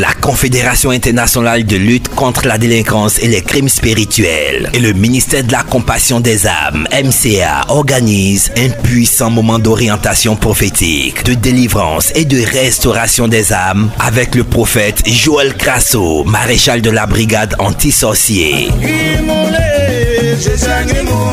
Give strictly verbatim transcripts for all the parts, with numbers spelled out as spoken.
la Confédération internationale de lutte contre la délinquance et les crimes spirituels et le ministère de la Compassion des âmes, M C A, organisent un puissant moment d'orientation prophétique, de délivrance et de restauration des âmes avec le prophète Joël Krasso, maréchal de la brigade anti-sorcier.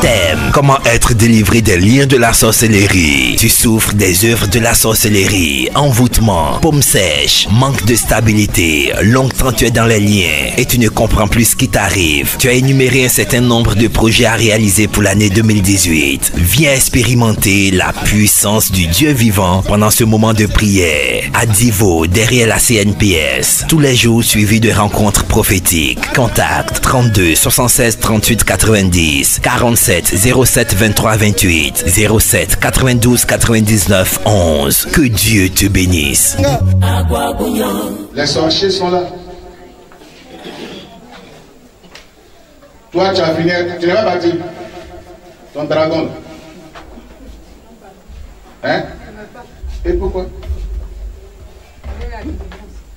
Thème: comment être délivré des liens de la sorcellerie. Tu souffres des œuvres de la sorcellerie, envoûtement, paume sèche, manque de stabilité, longtemps tu es dans les liens et tu ne comprends plus ce qui t'arrive. Tu as énuméré un certain nombre de projets à réaliser pour l'année deux mille dix-huit. Viens expérimenter la puissance du Dieu vivant pendant ce moment de prière à Divo, derrière la C N P S, tous les jours suivis de rencontres prophétiques. Contact trente-deux soixante-seize trente-huit quatre-vingt-dix quarante-sept zéro sept vingt-trois vingt-huit zéro sept quatre-vingt-douze quatre-vingt-dix-neuf onze. Que Dieu te bénisse. Les sorciers sont là. Toi, tu as fini, tu n'es pas parti. Ton dragon. Hein? Et pourquoi?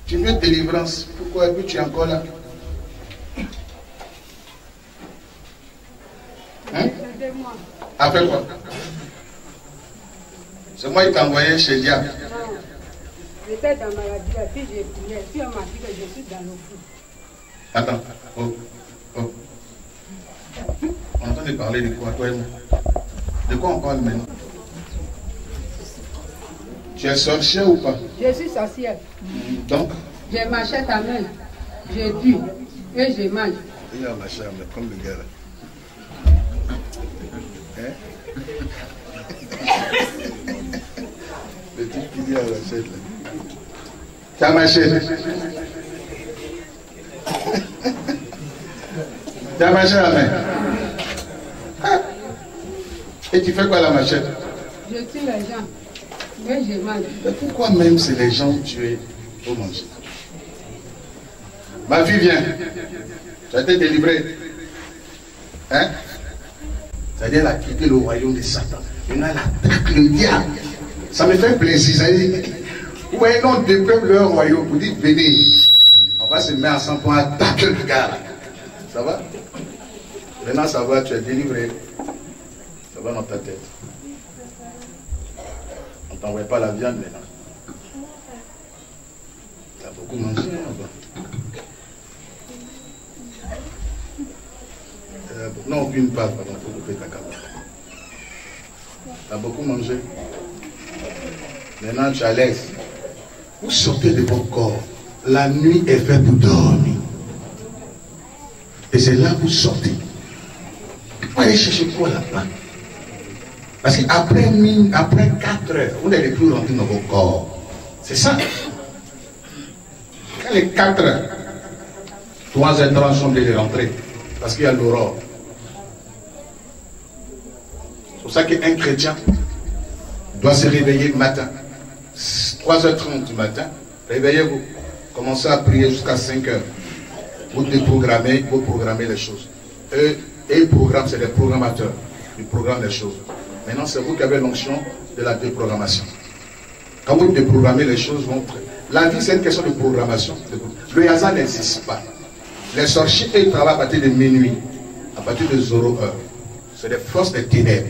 Tu veux délivrance. Pourquoi? Et puis tu es encore là. Hein? Après quoi? C'est moi qui t'envoyais chez Diable. J'étais dans ma maladie, puis j'ai prié, puis on m'a dit que je suis dans le fou. Attends, oh, oh. On entend de parler de quoi, toi et moi? De quoi on parle maintenant? Tu es sorcière ou pas? Je suis sorcière. Donc? Je marchais ta main, je tue, et je mange. Il y a ma chambre, comme le gars là. Le type qui dit à la chaîne là. T'as marché. T'as marché la main. Ah. Et tu fais quoi la machette? Je tue les gens. Mais je mange. Mais pourquoi même si les gens tués au manger? Ma fille vient. Tu as été délivrée. Hein? C'est-à-dire elle a quitté le royaume de Satan. Maintenant, elle attaque le diable. Ça me fait plaisir. C'est-à-dire, où est l'on dépeuple leur royaume? Vous dites, venez. On va se mettre ensemble pour attaquer le gars. Ça va? Maintenant, ça va, tu es délivré. Ça va dans ta tête. On ne t'envoie pas la viande maintenant. Tu as beaucoup mangé là-bas. Euh, non, aucune part, pardon, il faut couper ta caméra. Tu as beaucoup mangé. Maintenant, tu es à l'aise. Vous sortez de votre corps. La nuit est faite pour dormir. Et c'est là que vous sortez. Vous allez chercher quoi là-bas? Parce qu'après après quatre heures, vous n'allez plus rentrer dans votre corps. C'est ça. Quand les quatre heures, trois heures trente sont de rentrer. Parce qu'il y a l'aurore. C'est pour ça qu'un chrétien doit se réveiller le matin. trois heures trente du matin, réveillez-vous. Commencez à prier jusqu'à cinq heures. Vous déprogrammez, vous programmez les choses. Eux, ils programment, c'est les programmateurs. Ils programment les choses. Maintenant, c'est vous qui avez l'onction de la déprogrammation. Quand vous déprogrammez les choses, vous... la vie, c'est une question de programmation. Le hasard n'existe pas. Les sorciers, ils travaillent à partir de minuit, à partir de zéro heure. C'est des forces des ténèbres.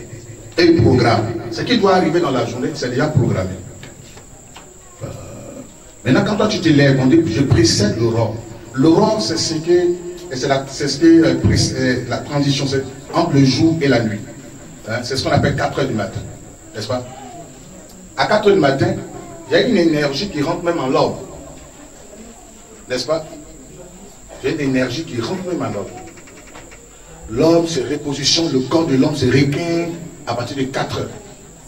Et ils programment. Ce qui doit arriver dans la journée, c'est déjà programmé. Euh... Maintenant, quand toi tu te lèves, on dit je précède l'aurore. L'aurore, c'est ce que c'est la, ce que, euh, la transition, c'est entre le jour et la nuit. Hein? C'est ce qu'on appelle quatre heures du matin. N'est-ce pas? À quatre heures du matin, il y a une énergie qui rentre même en l'ordre. N'est-ce pas? Il y a une énergie qui rentre même à l'homme. L'homme se repositionne, le corps de l'homme se requiert à partir de quatre heures.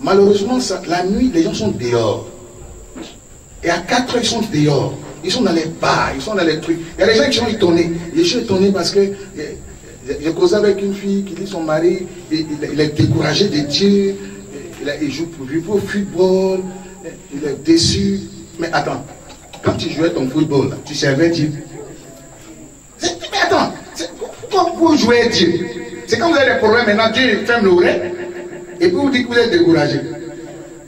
Malheureusement, ça, la nuit, les gens sont dehors. Et à quatre heures, ils sont dehors. Ils sont dans les bars, ils sont dans les trucs. Il y a des gens qui sont étonnés. Je suis étonné parce que j'ai causé avec une fille qui dit son mari, il, il, il est découragé de Dieu, il, il joue pour le football, il est déçu. Mais attends, quand tu jouais ton football, là, tu servais Dieu. Mais attends, quand vous jouez Dieu, c'est quand vous avez des problèmes maintenant, Dieu ferme l'oreille et puis vous dites que vous êtes découragé.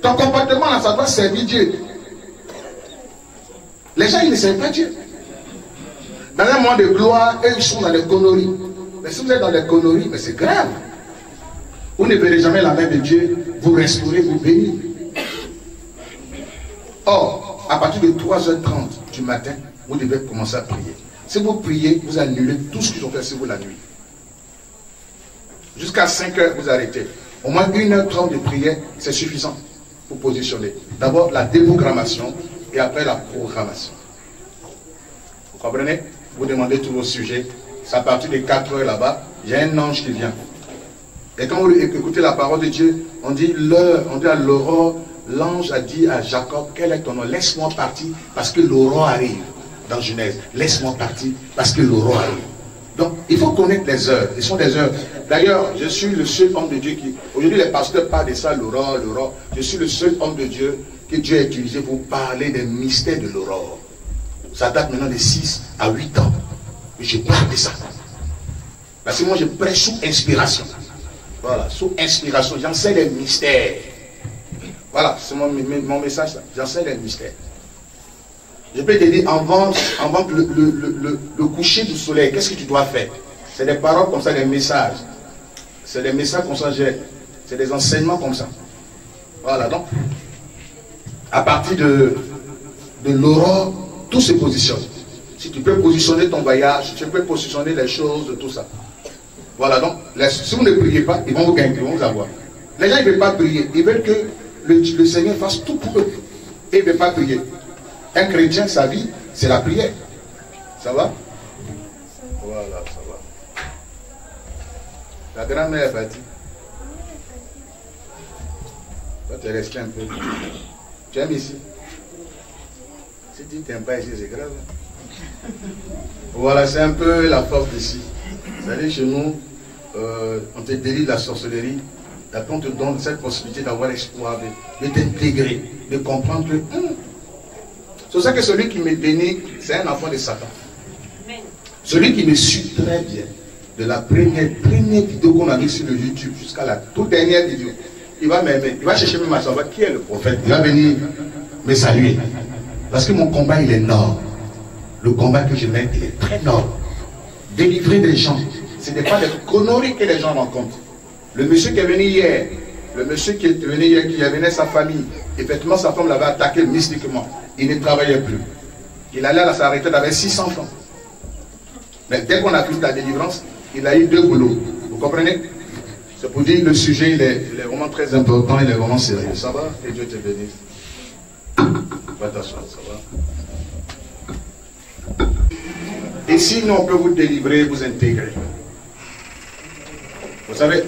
Ton comportement là, ça doit servir Dieu. Les gens, ils ne servent pas Dieu. Dans les moments de gloire, eux, ils sont dans les conneries. Mais si vous êtes dans les conneries, mais c'est grave. Vous ne verrez jamais la main de Dieu vous restaurer, vous bénir. Or, à partir de trois heures trente du matin, vous devez commencer à prier. Si vous priez, vous annulez tout ce qu'ils ont fait sur vous la nuit. Jusqu'à cinq heures, vous arrêtez. Au moins une heure trente de prière, c'est suffisant pour positionner. D'abord la déprogrammation et après la programmation. Vous comprenez? Vous demandez tous vos sujets. C'est à partir de quatre heures là-bas, il y a un ange qui vient. Et quand vous écoutez la parole de Dieu, on dit l'heure, on dit à l'aurore, l'ange a dit à Jacob, quel est ton nom? Laisse-moi partir parce que l'aurore arrive. Dans Genèse, laisse-moi partir parce que l'aurore arrive. Donc, il faut connaître les heures. Ils sont des heures. D'ailleurs, je suis le seul homme de Dieu qui... Aujourd'hui, les pasteurs parlent de ça, l'aurore, l'aurore. Je suis le seul homme de Dieu que Dieu a utilisé pour parler des mystères de l'aurore. Ça date maintenant de six à huit ans. Je parle de ça. Parce que moi, je prêche sous inspiration. Voilà, sous inspiration. J'enseigne les mystères. Voilà, c'est mon, mon message, ça. J'enseigne les mystères. Je peux te dire, en vente, en vente le, le, le, le coucher du soleil, qu'est-ce que tu dois faire? C'est des paroles comme ça, des messages. C'est des messages comme ça, c'est des enseignements comme ça. Voilà, donc, à partir de, de l'aurore, tout se positionne. Si tu peux positionner ton voyage, tu peux positionner les choses, tout ça. Voilà, donc, les, si vous ne priez pas, ils vont vous gagner, ils vont vous avoir. Les gens, ils ne veulent pas prier. Ils veulent que le, le Seigneur fasse tout pour eux. Et ils ne veulent pas prier. Un chrétien, sa vie, c'est la prière. Ça va? Voilà, ça va. La grand-mère est partie. Toi, tu es resté un peu. Tu aimes ici? Si tu t'aimes pas ici, c'est grave. Voilà, c'est un peu la force d'ici. Vous allez chez nous, euh, on te délivre de la sorcellerie. Après, on te donne cette possibilité d'avoir espoir, de, de t'intégrer, de comprendre que... Hum, c'est pour ça que celui qui me bénit, c'est un enfant de Satan. Amen. Celui qui me suit très bien, de la première, première vidéo qu'on a vue sur le YouTube jusqu'à la toute dernière vidéo, il va m'aimer, il va chercher même à savoir qui est le prophète. Il va venir me saluer. Parce que mon combat, il est noble. Le combat que je mène, il est très noble. Délivrer des gens, ce n'est pas les conneries que les gens rencontrent. Le monsieur qui est venu hier, le monsieur qui est venu hier, qui amenait sa famille, effectivement sa femme l'avait attaqué mystiquement. Il ne travaillait plus. Il allait à sa retraite avec six cents francs. Mais dès qu'on a pris la délivrance, il a eu deux boulots. Vous comprenez? C'est pour dire que le sujet il est, il est vraiment très important, il est vraiment sérieux. Ça va? Que Dieu te bénisse. Va t'asseoir, ça va? Et sinon, on peut vous délivrer, vous intégrer. Vous savez,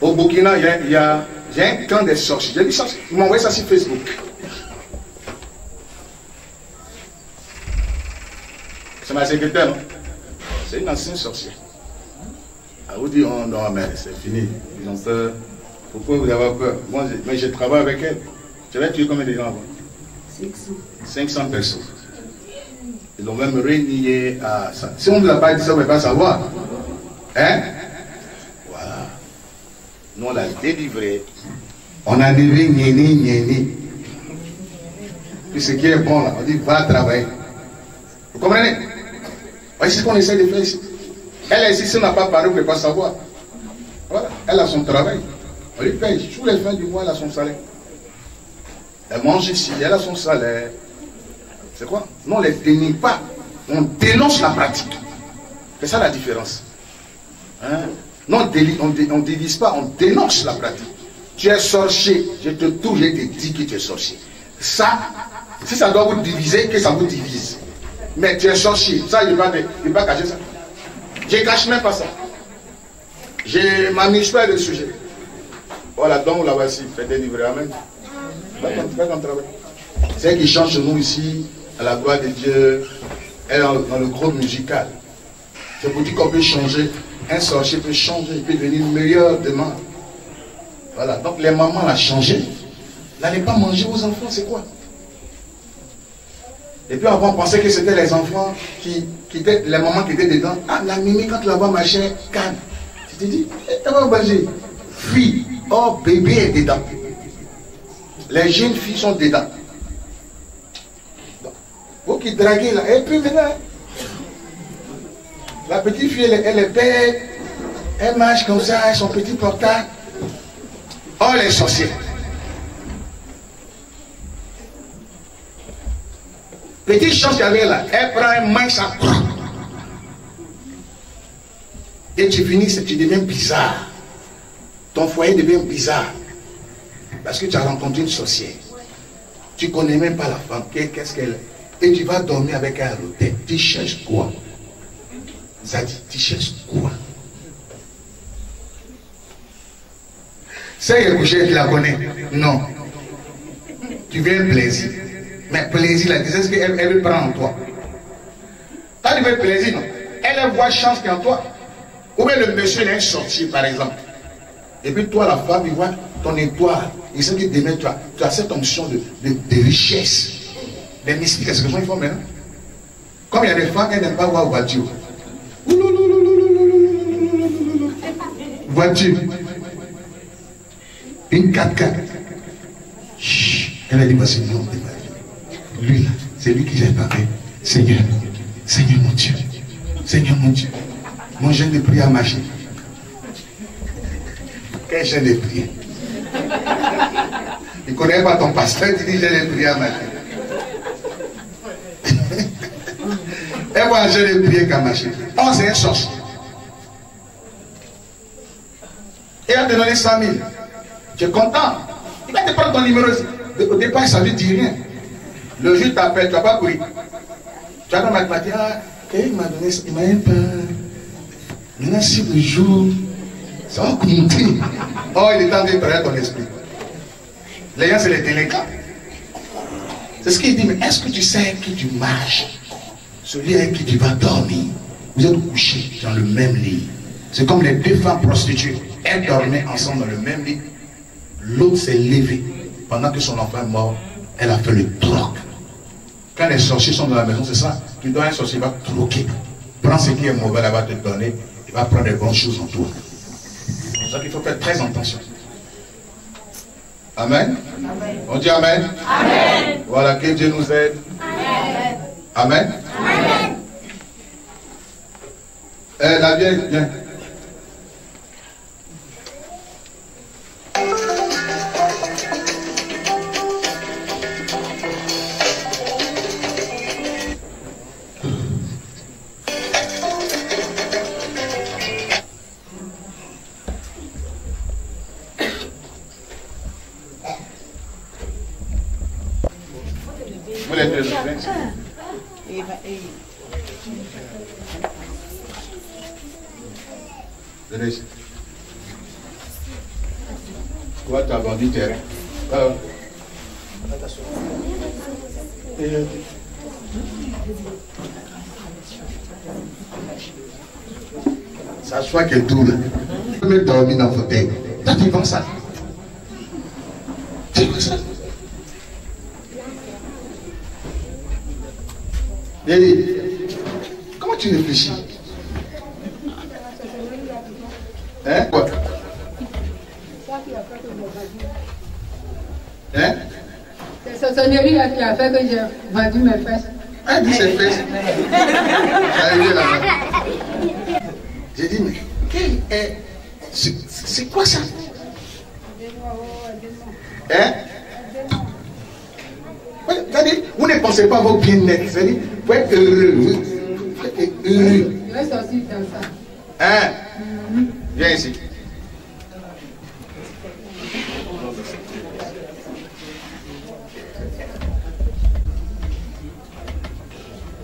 au Burkina, il y a, il y a un camp des sorciers. J'ai vu ça, vous m'envoyez ça sur Facebook. C'est ma secrétaire, non? C'est une ancienne sorcière. Elle vous dit, oh non, mais c'est fini. Ils ont peur. Pourquoi vous avez peur? Moi, je, mais je travaille avec elle. Tu vas tuer combien de gens avant? cinq cents personnes. Ils ont même renié à ça. Si on ne l'a pas dit ça, on ne peut pas savoir. Hein? Voilà. Nous, on l'a délivré. On a délivré niéni, niéni. Puis ce qui est bon, là, on dit, va travailler. Vous comprenez? Voyez ce qu'on essaie de faire ici. Elle ici, si on n'a pas parlé, on ne peut pas savoir. Voilà, elle a son travail. On lui paye. Tous les fins du mois, elle a son salaire. Elle mange ici, elle a son salaire. C'est quoi? Non, on ne les dénie pas. On dénonce la pratique. C'est ça la différence. Hein? Non, on ne divise pas, on dénonce la pratique. Tu es sorcier, je te touche, je te dis que tu es sorcier. Ça, si ça doit vous diviser, que ça vous divise. Mais tu es sorcier, ça il va, il va cacher ça. Je ne cache même pas ça. Je m'amuse pas le sujet. Voilà, donc la voici, fait délivrer. Amen. C'est qui chante chez nous ici, à la gloire de Dieu, est dans, dans le groupe musical. C'est pour dire qu'on peut changer. Un sorcier peut changer, il peut devenir meilleur demain. Voilà, donc les mamans l'ont changé. N'allez pas manger aux enfants, c'est quoi? Et puis avant, on pensait que c'était les enfants qui, qui étaient, les mamans qui étaient dedans. Ah, la mimi, quand tu la vois, ma chère, calme. Tu te dis, t'as pas obligé. Fille, oh, bébé est dedans. Les jeunes filles sont dedans. Donc, vous qui draguez là, et puis maintenant, La petite fille, elle, elle est belle, elle marche comme ça, elle a son petit portable. Oh, les sorciers. Petite chose qu'il y avait là, elle prend un manche à prendre. Et tu finis, tu deviens bizarre. Ton foyer devient bizarre. Parce que tu as rencontré une sorcière. Tu ne connais même pas la femme, qu'est-ce qu'elle est. Et tu vas dormir avec un hôtel. Tu cherches quoi? Ça dit, tu cherches quoi? C'est le coucher qui la connaît. Non. Tu veux un plaisir. Mais plaisir, là, c'est ce qu'elle elle prend en toi. Quand tu veux plaisir, non. Elle voit chance qu'en toi. Ou bien le monsieur il est sorti, par exemple. Et puis toi, la femme, il voit ton étoile. Il sait que demain, tu as, tu as cette onction de, de, de richesse, des mystiques. C'est ce que les gens font maintenant. Comme il y a des femmes, elles n'aiment pas voir voiture. Voiture. Une quatre quatre. Elle a dit, bah, c'est non, lui là, c'est lui qui j'ai parlé. Seigneur, Seigneur mon Dieu, Seigneur mon Dieu, mon jeûne de prière a marché. Quel jeûne de prière? Il ne connaît pas ton pasteur, il dit jeûne de prière a marché. Et moi, jeûne de prière qui a marché. Oh, c'est un sorcier. Et elle te donne cent mille. Tu es content. Il va te prendre ton numéro. Au départ, ça ne lui dit rien. Le juge t'appelle, tu n'as pas couru. Tu as dans ma matinée, il m'a donné, il m'a un peu. Maintenant, si le jour, ça va compter. Oh, il est temps de travailler ton esprit. Les gens, c'est les délinquants. C'est ce qu'il dit, mais est-ce que tu sais avec qui tu marches? Celui avec qui tu vas dormir. Vous êtes couchés dans le même lit. C'est comme les deux femmes prostituées. Elles dormaient ensemble dans le même lit. L'autre s'est levée. Pendant que son enfant est mort, elle a fait le troc. Quand les sorciers sont dans la maison, c'est ça. Tu donnes un sorcier, il va troquer. Prends ce qui est mauvais, il va te donner. Il va prendre des bonnes choses en toi. Donc il faut faire très attention. Amen. Amen. On dit Amen. Amen. Voilà, que Dieu nous aide. Amen. Amen. Amen. Eh, la vieille, viens. S'assois qu'elle tourne. Tu peux même dormir dans votre tête. Là, tu vends ça. Tu vends ça. Déli, comment tu réfléchis? Hein? Quoi? Hein? C'est cette sonnerie là qui a fait que j'ai vendu mes fesses. Ah, dis ses fesses. J'ai dit, mais quel est. C'est quoi ça? Hein? Regardez, vous ne pensez pas à vos bien-être. C'est-à-dire, vous pouvez être heureux. Vous pouvez être heureux. Je vais sortir comme ça. Hein? Viens ici.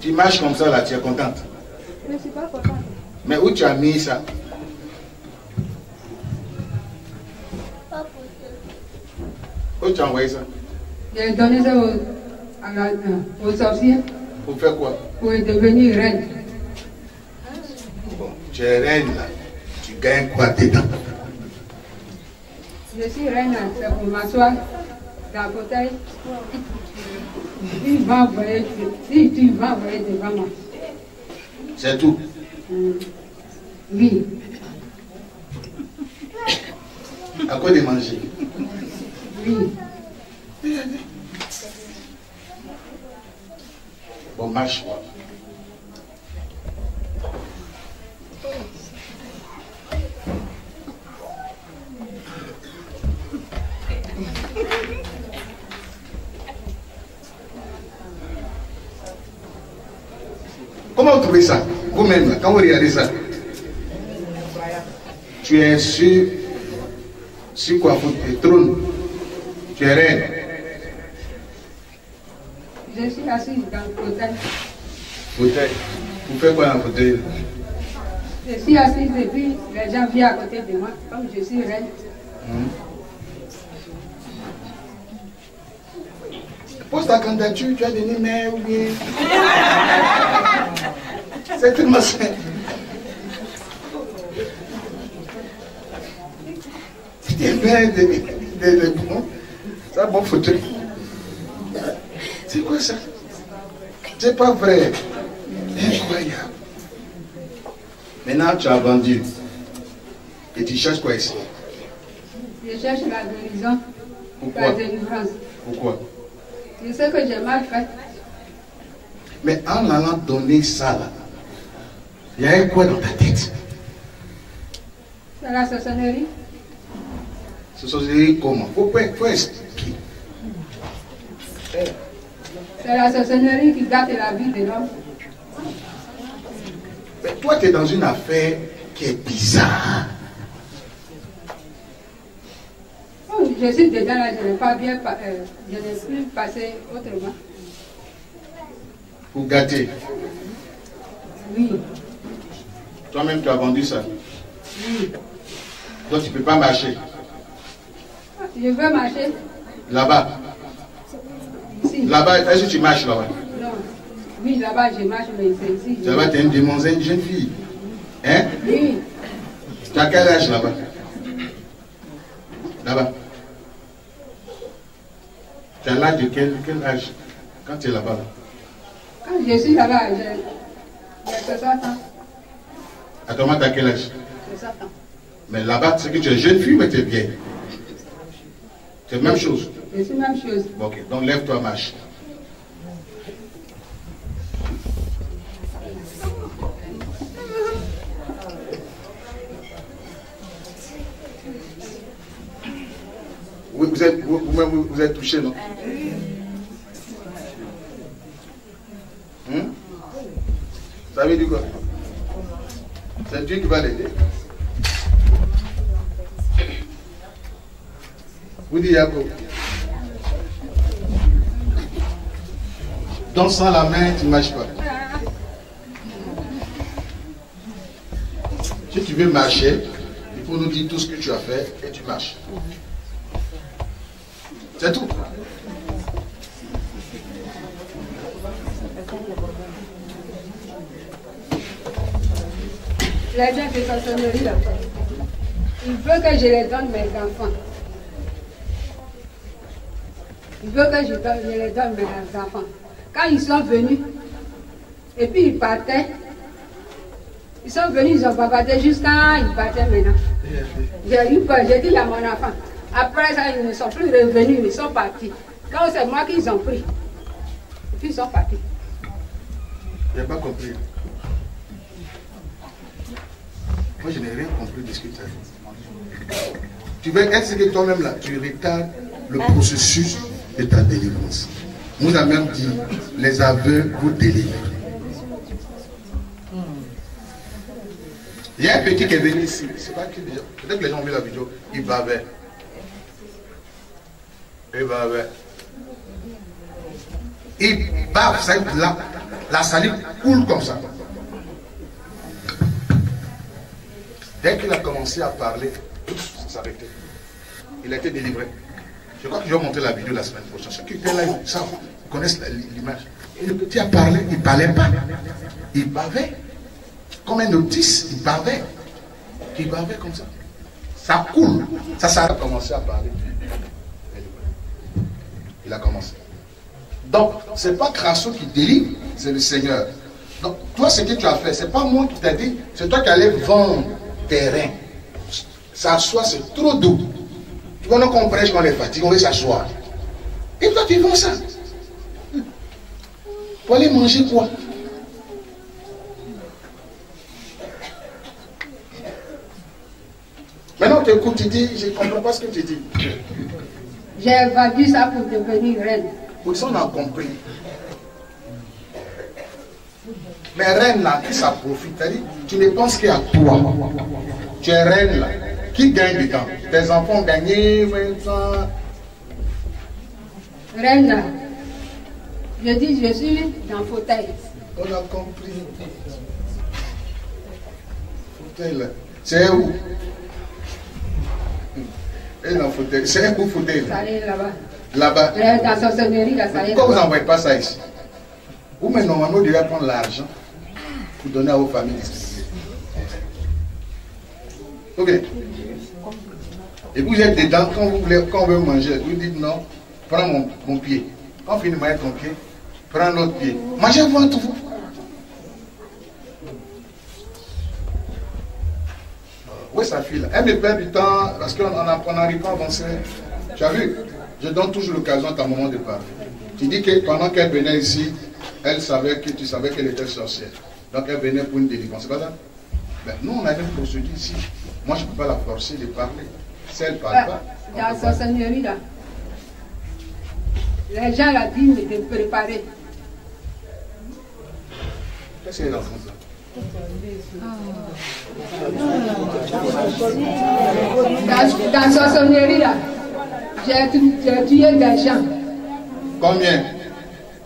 Tu marches comme ça là, tu es contente. Mais je ne suis pas contente. Mais où tu as mis ça? Où tu as envoyé ça? J'ai donné ça au, à la, euh, aux sorciers. Pour faire quoi? Pour devenir reine. Bon, tu es reine là. Tu gagnes quoi dedans? Je suis reine là, c'est pour m'asseoir dans la bouteille. Tu vas voler, si tu vas voler devant moi. C'est tout. Mmh. Oui. À quoi de manger? Oui. Bon, marche quoi. Comment vous trouvez ça, vous-même, là, quand vous regardez ça? Tu es sur, sur quoi? Le trône. Tu es reine. Je suis assise dans le fauteuil. Fauteuil. Vous faites quoi dans le fauteuil? Je suis assise et puis les gens viennent à côté de moi, comme je suis reine. Hum. Pose ta candidature, tu as donné mais ou bien. C'est tellement simple. Tu es bien de, de, de bon. C'est un bon fauteuil. C'est quoi ça? C'est pas vrai. Incroyable. Maintenant, tu as vendu. Et tu cherches quoi ici? Je cherche la guérison. Pourquoi? La délivrance. Pourquoi? Je sais que j'ai mal fait. Mais en allant donner ça, là, il y a eu quoi dans ta tête? C'est la sorcellerie. Sorcellerie comment? Faut, faut expliquer. C'est la sorcellerie qui gâte la vie de l'homme. Mais toi, tu es dans une affaire qui est bizarre. Je suis dedans là, je n'ai pas bien, euh, je n'ai plus passé autrement. Pour gâter? Oui. Toi-même, tu as vendu ça? Oui. Donc, tu ne peux pas marcher? Je veux marcher. Là-bas? Ici. Là-bas, est-ce que tu marches là-bas? Non. Oui, là-bas, je marche, mais c'est ici. Là-bas, tu es une demoiselle, une jeune fille? Hein? Oui. Tu as quel âge là-bas? Là-bas? Tu as l'âge de quel, quel âge? Quand tu es là-bas? Quand je suis là-bas, j'ai soixante ans. À ton moment, tu as quel âge? soixante ans. Mais là-bas, c'est que tu es jeune fille, mais tu es vieille. C'est la même chose. C'est la même chose. Ok, donc lève-toi, marche. Vous êtes, vous, vous, vous êtes touché, non? Hum? Ça veut dire quoi? C'est Dieu qui va l'aider. Vous dites Jacob. Donc sans la main, tu ne marches pas. Si tu veux marcher, il faut nous dire tout ce que tu as fait et tu marches. C'est tout. Les gens de sorcellerie là, ils veulent que je les donne mes enfants. Ils veulent que je, donne, je les donne mes enfants. Quand ils sont venus, et puis ils partaient, ils sont venus, ils ont bavardé jusqu'à ils partaient maintenant. J'ai eu peur, j'ai dit à mon enfant. Après ça, ils ne sont plus revenus, ils sont partis. Quand c'est moi qu'ils ont pris, et puis ils sont partis. Je n'ai pas compris. Moi, je n'ai rien compris de ce que tu as dit. Tu veux être ce que toi-même là, tu retardes le processus de ta délivrance. On nous a même dit, les aveugles vous délivrent. Il y a un petit qui est venu ici, c'est pas qui déjà. Peut-être que les gens ont vu la vidéo, il bavait. Il bave. Il bave, ça, la, la salive coule comme ça. Dès qu'il a commencé à parler, ça s'arrêtait. Il a été délivré. Je crois que je vais montrer la vidéo la semaine prochaine. Ceux qui étaient là, ils savent, ils connaissent l'image. Et le petit a parlé, il ne parlait pas. Il bavait. Comme un autiste, il bavait. Il bavait comme ça. Ça coule. Ça, ça a commencé à parler. Il a commencé. Donc, ce n'est pas Krasso qui délivre, c'est le Seigneur. Donc, toi, ce que tu as fait, ce n'est pas moi qui t'ai dit, c'est toi qui allais vendre tes reins. S'asseoir, c'est trop doux. Tu vois, on prêche, on est fatigué, on veut s'asseoir. Et toi, tu vends ça. Pour aller manger quoi? Maintenant, tu écoutes, tu dis, je ne comprends pas ce que tu dis. J'ai vendu ça pour devenir reine. Oui, ça on a compris. Mais les reines là qui ça profite, tu ne penses qu'à toi. Tu es reine là, qui gagne du temps. Tes enfants ont gagné vingt ans. Reine là, je dis je suis dans le fauteuil. On a compris. Fauteuil là, c'est où? Et dans le fauteuil, c'est où le fauteuil là? Ça allait là-bas. Là-bas. La sorcellerie là, ça allait. Pourquoi vous n'envoyez pas ça ici? Vous, mais normalement, vous devez prendre l'argent pour donner à vos familles. Ok. Et vous êtes dedans, quand vous voulez, quand on veut manger, vous dites non, prends mon, mon pied. Quand on finit de manger ton pied, prends l'autre pied. Mangez-vous tout. Où est sa fille là? Elle me perd du temps parce qu'on n'arrive pas à avancer. Tu as vu? Je donne toujours l'occasion à ta maman de parler. Tu dis que pendant qu'elle venait ici, elle savait que tu savais qu'elle était sorcière. Donc elle venait pour une délivrance. C'est pas ça? Ben, nous, on avait une procédure ici. Moi, je ne peux pas la forcer de parler. Si elle ne parle bah, pas. Dans la sorcellerie, là, les gens la disent de préparer. Qu'est-ce qu'elle est dans ce sens-là? Dans la sorcellerie, là, j'ai tué des gens. Combien?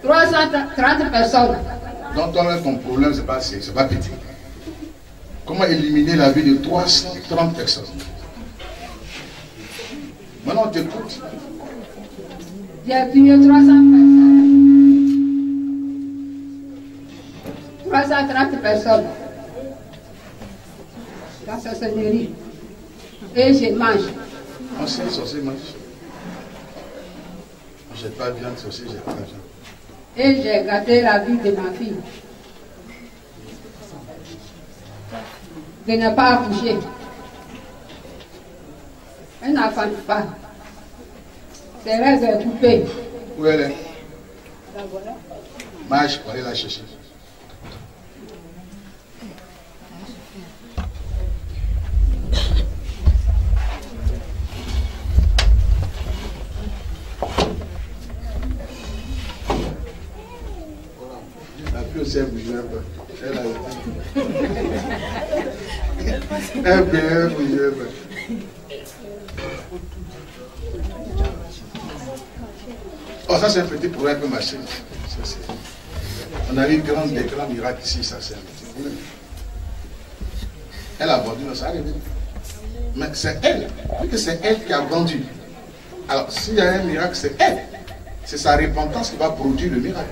trois cent trente personnes. Donc ton problème, c'est pas c'est pas petit. Comment éliminer la vie de trois cent trente personnes? Maintenant, on t'écoute. J'ai tué trois cents personnes. trois cent trente personnes. La sorcellerie. Et je mange. On sait que sorcier mange. Je n'ai pas bien de sorcier, je n'ai pas bien. Et j'ai gâté la vie de ma fille. De ne pas accoucher. Elle n'affante pas. Ses rêves sont coupés. Où elle est? La voilà. Marche pour aller la chercher. Elle a bien bougé. Oh, ça c'est un petit problème que ma chérie. On a eu grand, des grands miracles ici, ça c'est un petit problème. Elle a vendu, ça arrive. Mais c'est elle, que c'est elle qui a vendu. Alors s'il y a un miracle, c'est elle. C'est sa repentance qui va produire le miracle.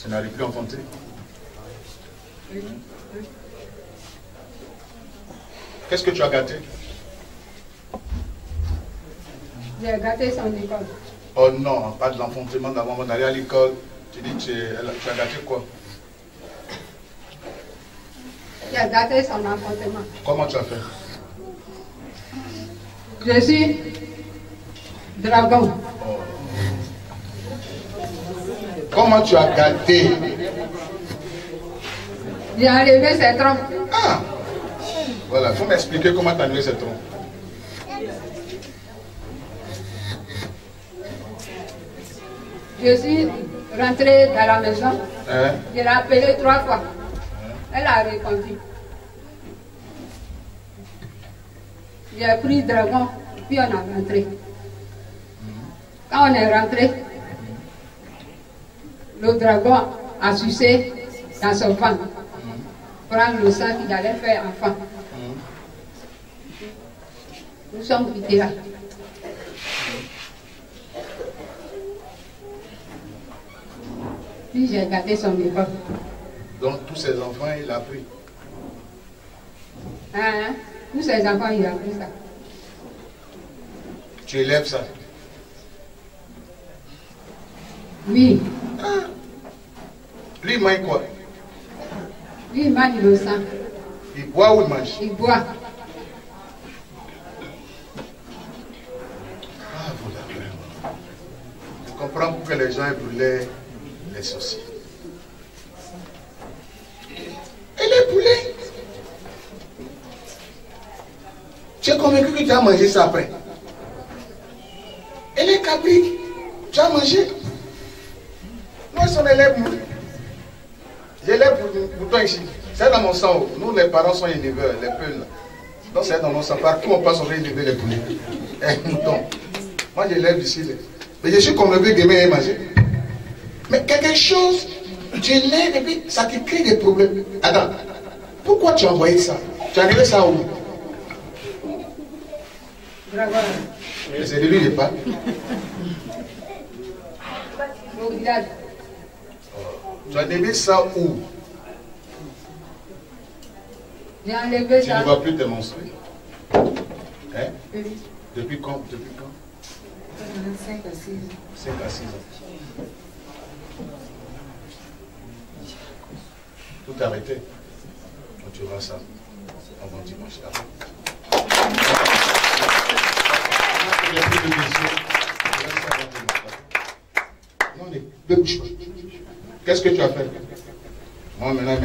Tu n'arrives plus à enfanter. Qu'est-ce que tu as gâté? J'ai gâté son école. Oh non, pas de l'enfantement d'avant. On allait à l'école. Tu dis, tu, tu as gâté quoi? J'ai gâté son enfantement. Comment tu as fait? Je suis dragon. Oh. Comment tu as gâté? J'ai enlevé ses trompes. Ah! Voilà, il faut m'expliquer comment tu as enlevé ses trompes. Je suis rentrée dans la maison. Hein? Je l'ai appelée trois fois. Hein? Elle a répondu. J'ai pris le dragon, puis on a rentré. Quand on est rentré, le dragon a sucé dans son ventre, mmh. prendre le sang qu'il allait faire enfant. Mmh. Nous sommes quittés là. Puis j'ai gardé son école. Donc tous ses enfants, il a pris. Ah, hein? Tous ses enfants, il a pris ça. Tu élèves ça? Oui. Ah. Lui, il mange quoi? Lui, il mange le sang. Il boit ou il mange? Il boit. Ah, vous l'avez. Je comprends pourquoi les gens brûlaient les sorciers. Et les poulets? Tu es convaincu que tu as mangé ça après? Et les cabris? Tu as mangé? Moi, son élève, J'élève pourtant ici. C'est dans mon sang. Nous, les parents sont éleveurs, les peuls. Donc c'est dans mon sang. Partout, on passe, on va élever les poulets. Et moutons. Moi, j'élève ici. Mais je suis convaincu que demain, manger. Mais quelque chose, tu l'aimes et puis ça te crée des problèmes. Attends, pourquoi tu as envoyé ça? Tu as enlevé ça où? Bravo. Mais c'est de lui, il n'est pas. Tu as enlevé ça où? J'ai enlevé ça. Tu ne vas plus te menstruer. Hein? Oui. Depuis quand? Depuis quand? cinq à six ans. cinq à six ans. Tout arrêté. Quand tu verras ça, avant dimanche. Qu'est-ce que tu as fait? Moi maintenant,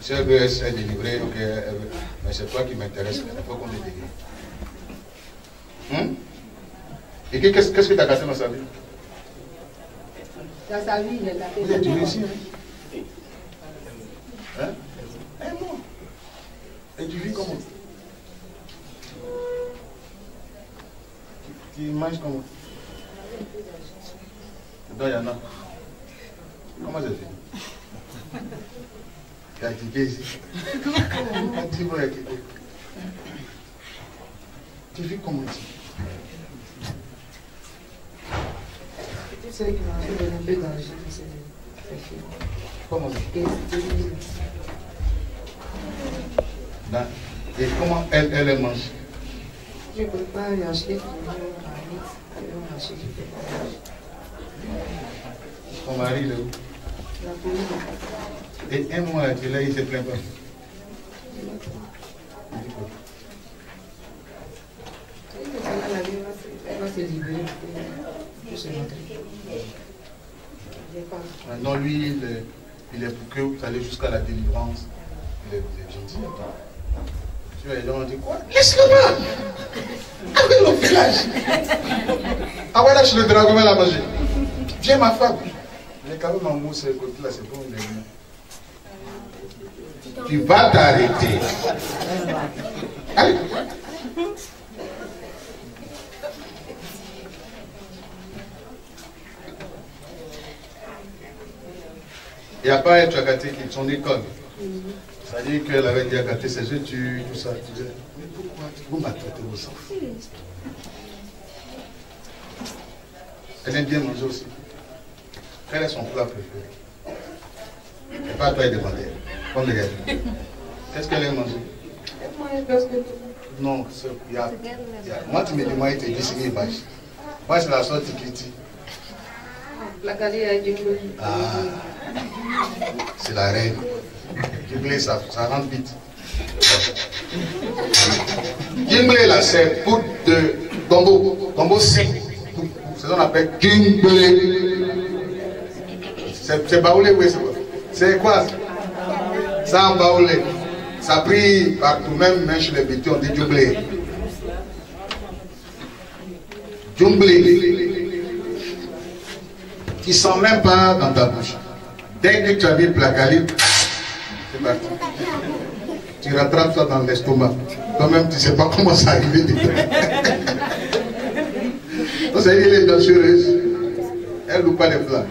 si elle veut être délivrée, mais c'est toi qui m'intéresse. Il faut qu'on me délivre. Et qu'est-ce que tu as cassé dans sa vie? Dans sa vie, il a cassé. Vous êtes ici. Hein? Un mois. Et tu vis comment? Tu, tu manges comment? Dedans, il y en a. Comment j'ai fait? Tu as équipé ici. Tu vas équiper. Tu vis comment ici? Tous ceux qui m'ont fait un peu d'argent, c'est les filles. Comment et comment elle, elle, elle mange? Je ne peux pas lui acheter pour mon mari. Ton mari, il est où? La police. Et un mois, tu l'as, il ne se plaint pas. Elle va se libérer. Je sais pas. Maintenant, lui, il est. Il est pour que vous allez jusqu'à la délivrance. Il est, il est gentil. Tu vas aller on dit quoi? Laisse-le là. Avec le village. Ah voilà, je le dragon à la magie. Viens ma femme. Mais quand même en mot, c'est côté là, c'est bon, il est. Tu vas t'arrêter. Allez. Et après, tu as gâté son école. C'est-à-dire qu'elle avait déjà gâté ses études, tout ça. Tu dis, mais pourquoi vous m'attendez vos enfants? Elle aime bien manger aussi. Quel est son plat préféré? Et pas à toi de demander. Comme les gars. Qu'est-ce qu'elle aime manger? Non, il y a. Moi, tu me demandes, il te dit ce qu'il mange. Moi, c'est la sorte qui dit. La galère a été. Ah. C'est la reine. Djiblé, ça, ça rentre vite. Djiblé, là, c'est poudre de Dombo. Dombo sec. C'est ce qu'on appelle Djiblé. C'est baoulé, oui, c'est quoi? C'est quoi? Ça en baoulé. Ça prie partout, même, même chez les bêtis, on dit Djiblé. Djiblé. Qui ne sent même pas dans ta bouche. Dès que tu as mis placaline, c'est parti. Tu rattrapes ça dans l'estomac. Toi-même, tu ne sais pas comment ça arrive. Donc, ça y est, elle est dangereuse. Elle ne loue pas les plats.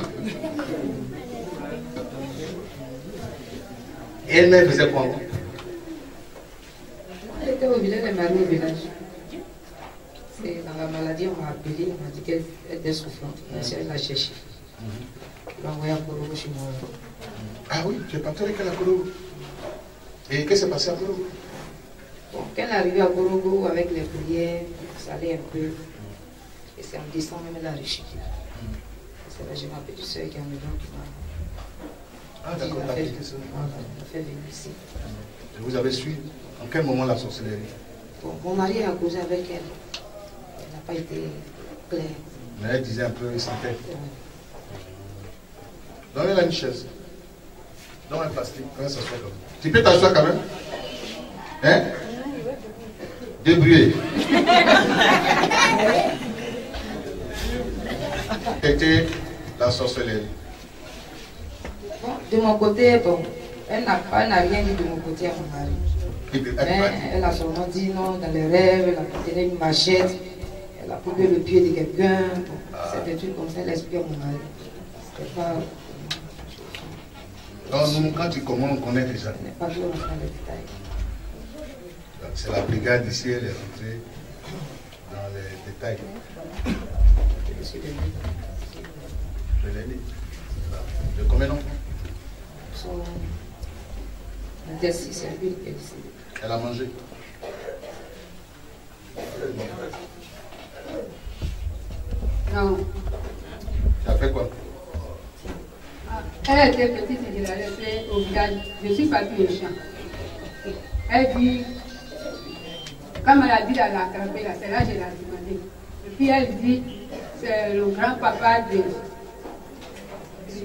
Et elle-même faisait quoi? Elle était au village, elle m'a mis au village. C'est dans la maladie, on m'a appelé, on m'a dit qu'elle était souffrante. Elle l'a cherchée. Je l'ai envoyé à Kourougou chez moi. Ah oui, tu es parti avec elle à Kourougou. Et qu'est-ce qui s'est passé à Kourougou? Bon, quand elle est arrivée à Kourougou avec les prières, ça allait un peu. Et c'est en décembre, elle a réussi. C'est là que j'ai ma petite soeur qui est en Abidjan qui m'a. Ah d'accord, t'as fait venir ici. Et vous avez suivi en quel moment la sorcellerie? Bon, mon mari a causé avec elle. Elle n'a pas été claire. Mais elle disait un peu, elle sentait. Ouais. Donnez-la une chaise. Dans un plastique. Quand ça soit comme ça. Tu peux t'asseoir quand même? Hein? Débrouillé. C'était la sorcellerie. De mon côté, bon, Elle n'a rien dit de mon côté à mon mari. Mais elle a seulement dit non, dans les rêves, elle a porté une machette, elle a coupé le pied de quelqu'un. C'est des trucs comme ça, elle explique à mon mari. C'est pas... Donc, quand tu commences, on connaît déjà. On n'est pas toujours en train de détailler. Donc, c'est la brigade ici, elle est rentrée dans les détails. Je l'ai dit. De combien d'enfants? Son... six, huit, elle a mangé. Non. Ça fait quoi? Elle était petite et je la laissais au village. Je suis partie au champ. Elle dit, quand elle a dit à la crampée, c'est là que je l'ai demandé. Et puis elle dit, c'est le grand-papa de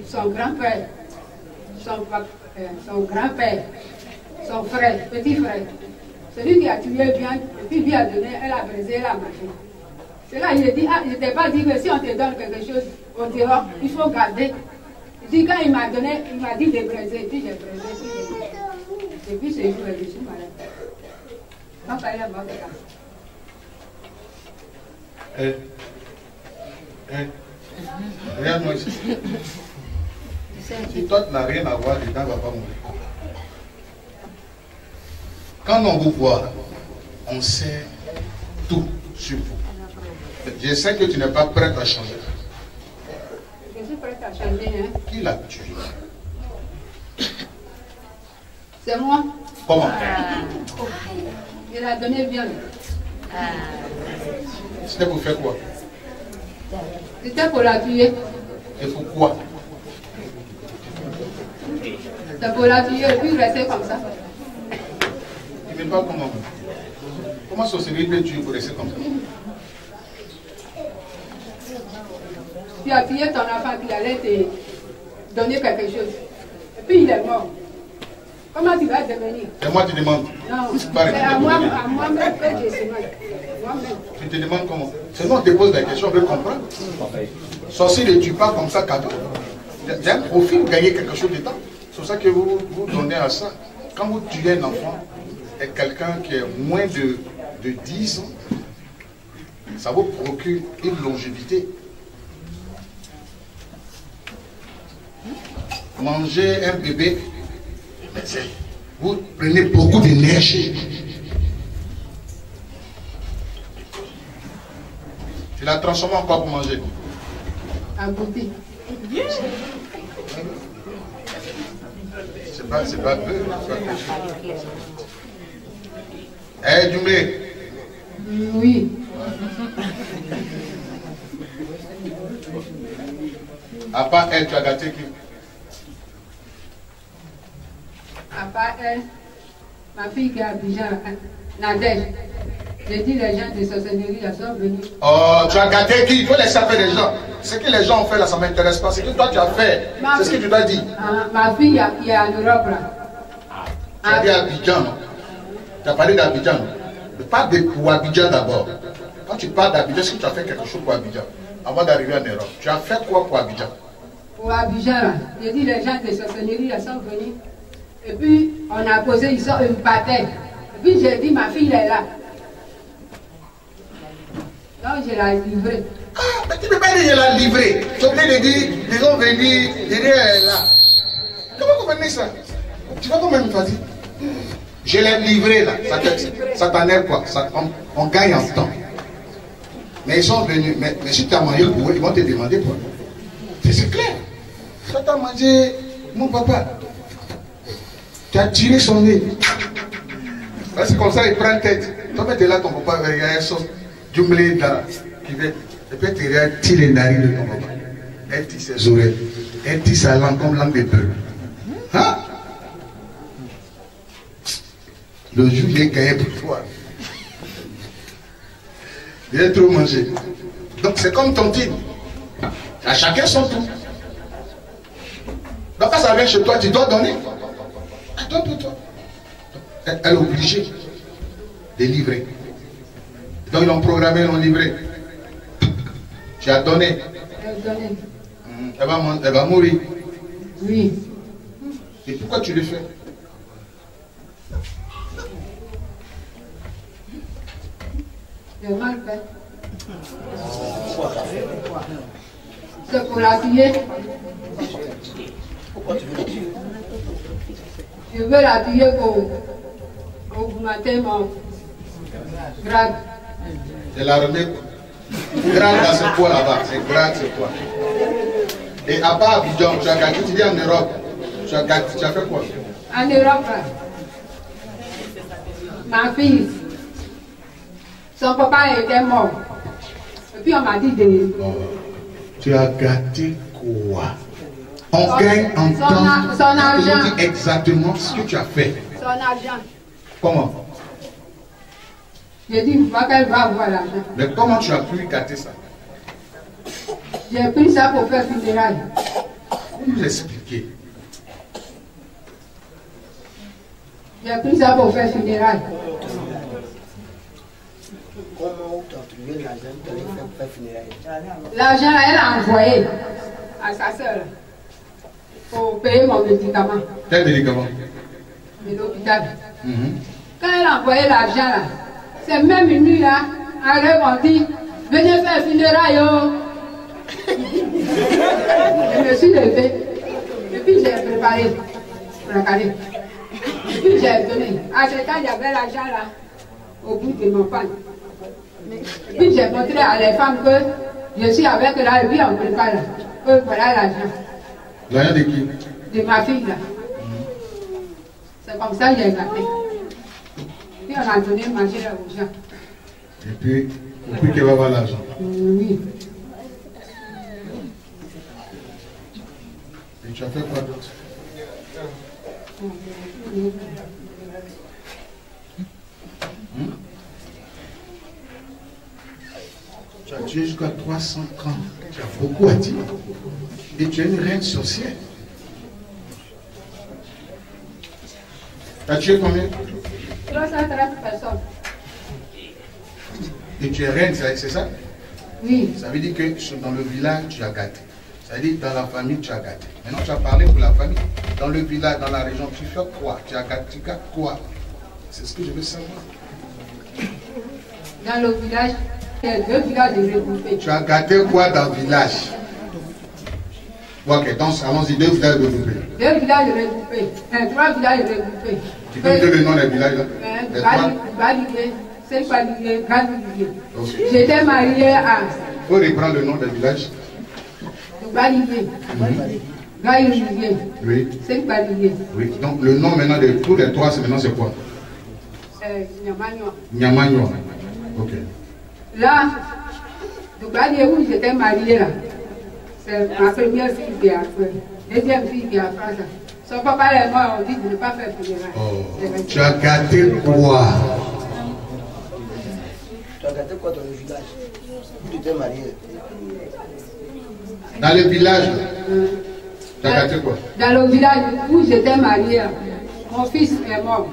son grand-père, son, euh, son grand-père, son frère, petit frère. Celui qui a tué bien, et puis lui a donné, elle a brisé, elle a mangé. C'est là que je dis, ah, je ne t'ai pas dit que si on te donne quelque chose, on dira, il faut garder. Puis quand il m'a donné, il m'a dit de briser, puis j'ai brisé. Et puis ce jour, je suis malade. Quand elle m'a fait ça. Eh, eh, regarde-moi ici. Si toi tu n'as rien à voir, le temps ne va pas mourir. Quand on vous voit, on sait tout sur vous. Je sais que tu n'es pas prête à changer. Qui l'a tué? C'est moi. Comment? Ah. Il a donné bien. Ah. C'était pour faire quoi? C'était pour la tuer. Et pour quoi? C'était pour la tuer, puis il restait comme ça. Il ne veut pas comment? Comment ça se fait que tu veux rester comme ça? Tu as tué ton enfant qui allait te donner quelque chose. Et puis il est mort. Comment tu vas devenir? C'est moi qui te demande. Non, c'est à moi-même que je suis mort. Tu te demandes comment? Seulement on te pose la question, on veut comprendre. Sorcier ne tue pas comme ça cadeau. Il y a un profit, vous gagnez quelque chose de temps. C'est pour ça que vous vous donnez à ça. Quand vous tuez un enfant, et quelqu'un qui est moins de, de dix ans, ça vous procure une longévité. Manger un bébé, vous prenez beaucoup d'énergie. Tu l'as transformé en quoi pour manger? En bouteille. C'est pas, c'est pas peu. Eh, Dumé. Oui. À part elle, tu as gâté qui? À part elle, ma fille qui est à Abidjan, Nadège. J'ai dit les gens de sorcellerie, ils sont venus. Oh, tu as gâté qui? Il faut laisser faire les gens. Ce que les gens ont fait là, ça ne m'intéresse pas. Ce que toi tu as fait, c'est ce que tu dois dire. Ah, ma fille qui est en Europe là. Tu as dit Abidjan. Tu as parlé d'Abidjan. Ne parle de pour Abidjan d'abord. Quand tu parles d'Abidjan, est-ce que tu as fait quelque chose pour Abidjan? Avant d'arriver en Europe, tu as fait quoi pour Abidjan? Pour Abidjan là, j'ai dit les gens de sorcellerie, ils sont venus. Et puis, on a posé, ils sont une bataille. Et puis, j'ai dit, ma fille, elle est là. Donc, je l'ai livrée. Ah, mais tu ne peux pas dire, je l'ai livrée. Tu es obligé de dire, ils ont venu, je dis, elle est là. Comment vous comprenez ça? Tu vois comment tu as dit? Je l'ai livrée, là. Ça t'enlève quoi? Ça, on, on gagne en temps. Mais ils sont venus. Mais, mais si tu as mangé pour eux, ils vont te demander pourquoi. C'est clair. Toi, tu as mangé mon papa. Tu as tiré son nez. C'est comme ça, il prend tête. Toi, tu es là, ton papa, il y a une sauce jumelée là. Et puis, tu tires les narines de ton papa. Elle tire ses oreilles. Elle tire sa langue comme langue de peur. Hein? Le jour, j'ai gagné pour toi. J'ai trop mangé. Donc, c'est comme tontine. À chacun son tour. Donc, quand ça vient chez toi, tu dois donner. Toi, toi, toi. Elle, elle est obligée de livrer. Donc ils l'ont programmé, ils l'ont livré. Tu as donné. Elle, donné. Mmh, elle, va, elle va mourir. Oui. Et pourquoi tu le fais? Le mal fait. C'est pour la tuer. Pourquoi tu veux la tuer? Je veux la tuer pour augmenter mon grade. C'est l'armée. Grade là, c'est quoi là-bas? C'est grade, c'est quoi? Et à part Abidjan, tu as gagné, tu dis en Europe. Tu as, gagné, tu as fait quoi? En Europe, ma fille, son papa était mort. Et puis on m'a dit de... Oh. Tu as gâté quoi? On son, gagne en son temps. A, son argent. Dit exactement ce que tu as fait. Son argent. Comment? J'ai dit, pourquoi qu'elle va avoir l'argent. Mais comment tu as pu gâter ça? J'ai pris ça pour faire funérailles. Vous me l'expliquez. J'ai pris ça pour faire funérailles. Comment tu as trouvé l'argent pour faire funérailles? L'argent, elle a envoyé à sa soeur pour payer mon médicament. Quel médicament? De l'hôpital. Mm-hmm. Quand elle a envoyé l'argent, là, c'est même une nuit, là, elle m'a dit, venez faire funérailles. Oh. Je me suis levée, et puis j'ai préparé pour la carrière. Et puis j'ai donné. À ce temps, j'avais l'argent là, au bout de mon pan. Et puis j'ai montré à les femmes que je suis avec là, et puis on prépare là. Que voilà l'argent. L'argent de qui? De ma fille là. C'est comme ça que j'ai gardé. Puis on a donné manger là aux gens. Et puis, puis qu'elle va avoir l'argent? Oui. Tu as fait quoi d'autre? Hum? Tu as tué jusqu'à trois cents ans. Tu as beaucoup à dire. Et tu es une reine sorcière. Tu as tué combien? trois cent trente personnes. Et tu es reine, c'est ça? Oui. Ça veut dire que dans le village, tu as gâté. C'est-à-dire dans la famille, tu as gâté. Maintenant, tu as parlé pour la famille. Dans le village, dans la région, tu fais quoi? Tu as gâté quoi? C'est ce que je veux savoir. Dans le village, il y a deux villages de regroupés. Tu as gâté quoi dans le village? Ok, donc allons-y, deux villages de regroupés. Deux villages de regroupés. Enfin, trois villages de regroupés. Tu peux me donner le nom des villages là? Balivié, Saint Balivié, Grand Balivié. J'étais mariée à... Faut reprendre le nom des villages. Balivié, Balivié, oui. Saint Balivié. Oui. Donc le nom maintenant de tous les trois, c'est maintenant c'est quoi? Euh, Nyamanyo. Nyamanyo. Ok. Là, du Balivié où j'étais mariée là, c'est ma première fille qui a fait, deuxième fille qui a fait ça. Son papa et moi on dit de ne pas faire funérailles. Oh. Tu as gâté quoi? Tu as gâté quoi dans le village où tu étais mariée? Dans le village, tu as gâté quoi? Dans le village où j'étais mariée, mon fils est mort.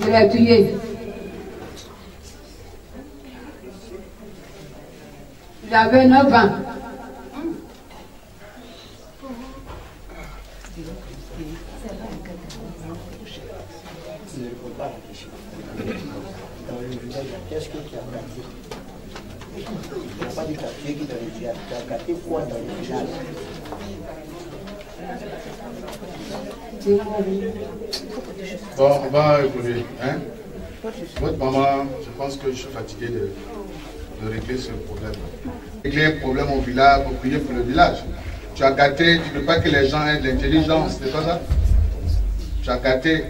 Je l'ai tué. J'avais neuf ans. Qu'est-ce que tu as gâté? Il n'y a pas de quartier qui t'a dit, tu as gâté quoi dans le village? Bon, on va évoluer. Hein? Votre maman, je pense que je suis fatigué de, de régler ce problème. Régler le problème au village, pour prier pour le village. Tu as gâté, tu ne veux pas que les gens aient de l'intelligence, c'est pas ça? Tu as gâté.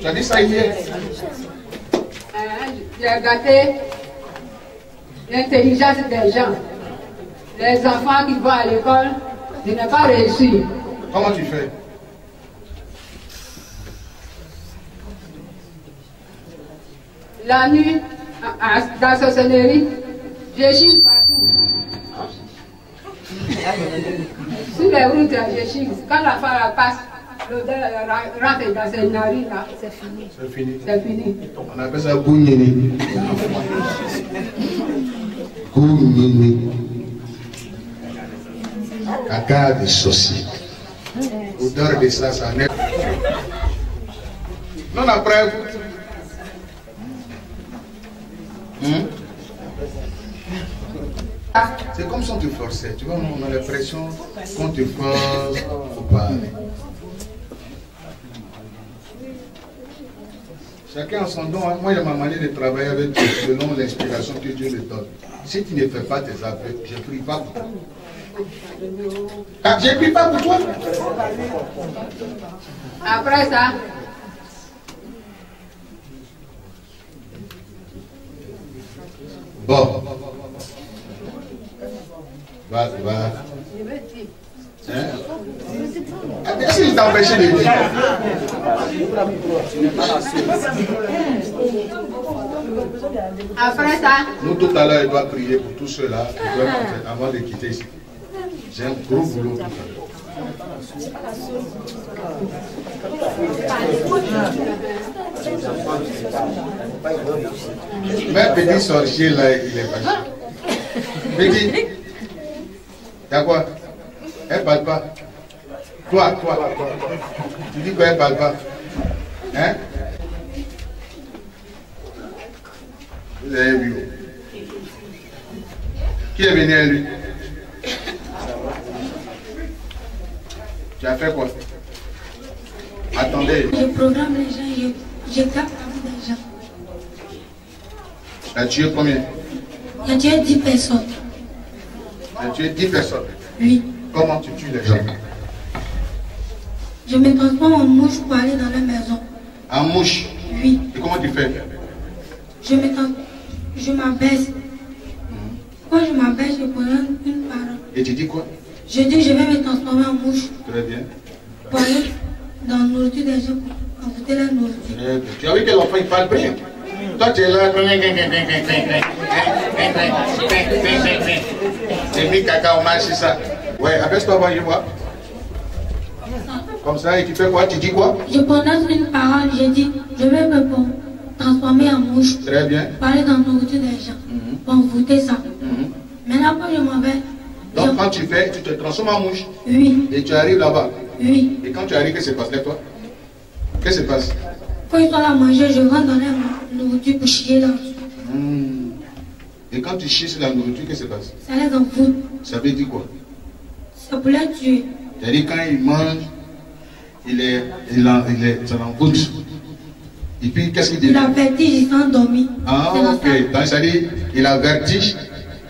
Tu as dit ça hier? Tu as gâté l'intelligence des gens. Les enfants qui vont à l'école, ils n'ont pas réussi. Comment tu fais? La nuit, à, à, dans la sorcellerie, je chine partout. Sur les routes, je chine. Quand la femme passe, l'odeur rentre dans ses narines là. C'est fini. C'est fini. C'est fini. On appelle ça Gounini. Gounini. à garde ceci. Au-delà de ça, ça n'est pas. Non, après, vous. Hmm? C'est comme si on te forçait. Tu vois, on a l'impression qu'on te force, faut parler. Chacun a son don. Moi, j'ai ma manière de travailler avec Dieu selon l'inspiration que Dieu me donne. Si tu ne fais pas tes appels, je ne prie pas pour toi. Ah, je ne prie pas pour toi. Après ça. Bon. Va, va. Hein? Ah, bien sûr, il t'a empêché de dire. Après ça. Nous, tout à l'heure, il doit prier pour tous ceux-là avant de quitter ici. J'ai un gros boulot. Même petit sorcier, là, il est fâché. Petit. D'accord. Elle ne parle pas. Toi, toi, toi. Tu dis qu'elle ne parle pas. Hein? Vous avez vu. Qui est venu à lui? Tu as fait quoi? Attendez. Je programme les gens, je capte les gens. Tu as tué combien? Tu as tué dix personnes. Tu as tué dix personnes? Oui. Comment tu tues les gens? Je me transforme en mouche pour aller dans la maison. En mouche? Oui. Et comment tu fais? Je me trans... je m'abaisse. Mm-hmm. Quand je m'abaisse, je prends une parole. Et tu dis quoi? Je dis que je vais me transformer en mouche. Très bien. Pour aller dans la nourriture des gens, pour goûter la nourriture. Très bien. Tu as vu que l'enfant il parle bien. Mm-hmm. Toi tu es là. J'ai mis caca au marché, c'est ça. Ouais, abaisse-toi, moi, je vois. Comme ça, et tu fais quoi? Tu dis quoi? Je prononce une parole, je dis, je vais me transformer en mouche. Très bien. Parler dans la nourriture des gens. Mm-hmm. Pour goûter ça. Mm-hmm. Mais là, quand je m'en vais. Donc, je... quand tu fais, tu te transformes en mouche. Oui. Et tu arrives là-bas. Oui. Et quand tu arrives, qu'est-ce qui se passe là, toi? Qu'est-ce qui se passe? Quand ils sont là à manger, je rentre dans la nourriture pour chier là. Mm. Et quand tu chies sur la nourriture, qu'est-ce qui se passe? Ça laisse en fou. Ça veut dire quoi? Ça peut la tuer. C'est-à-dire quand il mange, il est, il en, il est, ça l'engoutte. Et puis qu'est-ce qu'il dit? Il a vertige, il s'endormit. Ah ok, donc ça dit, il a vertige,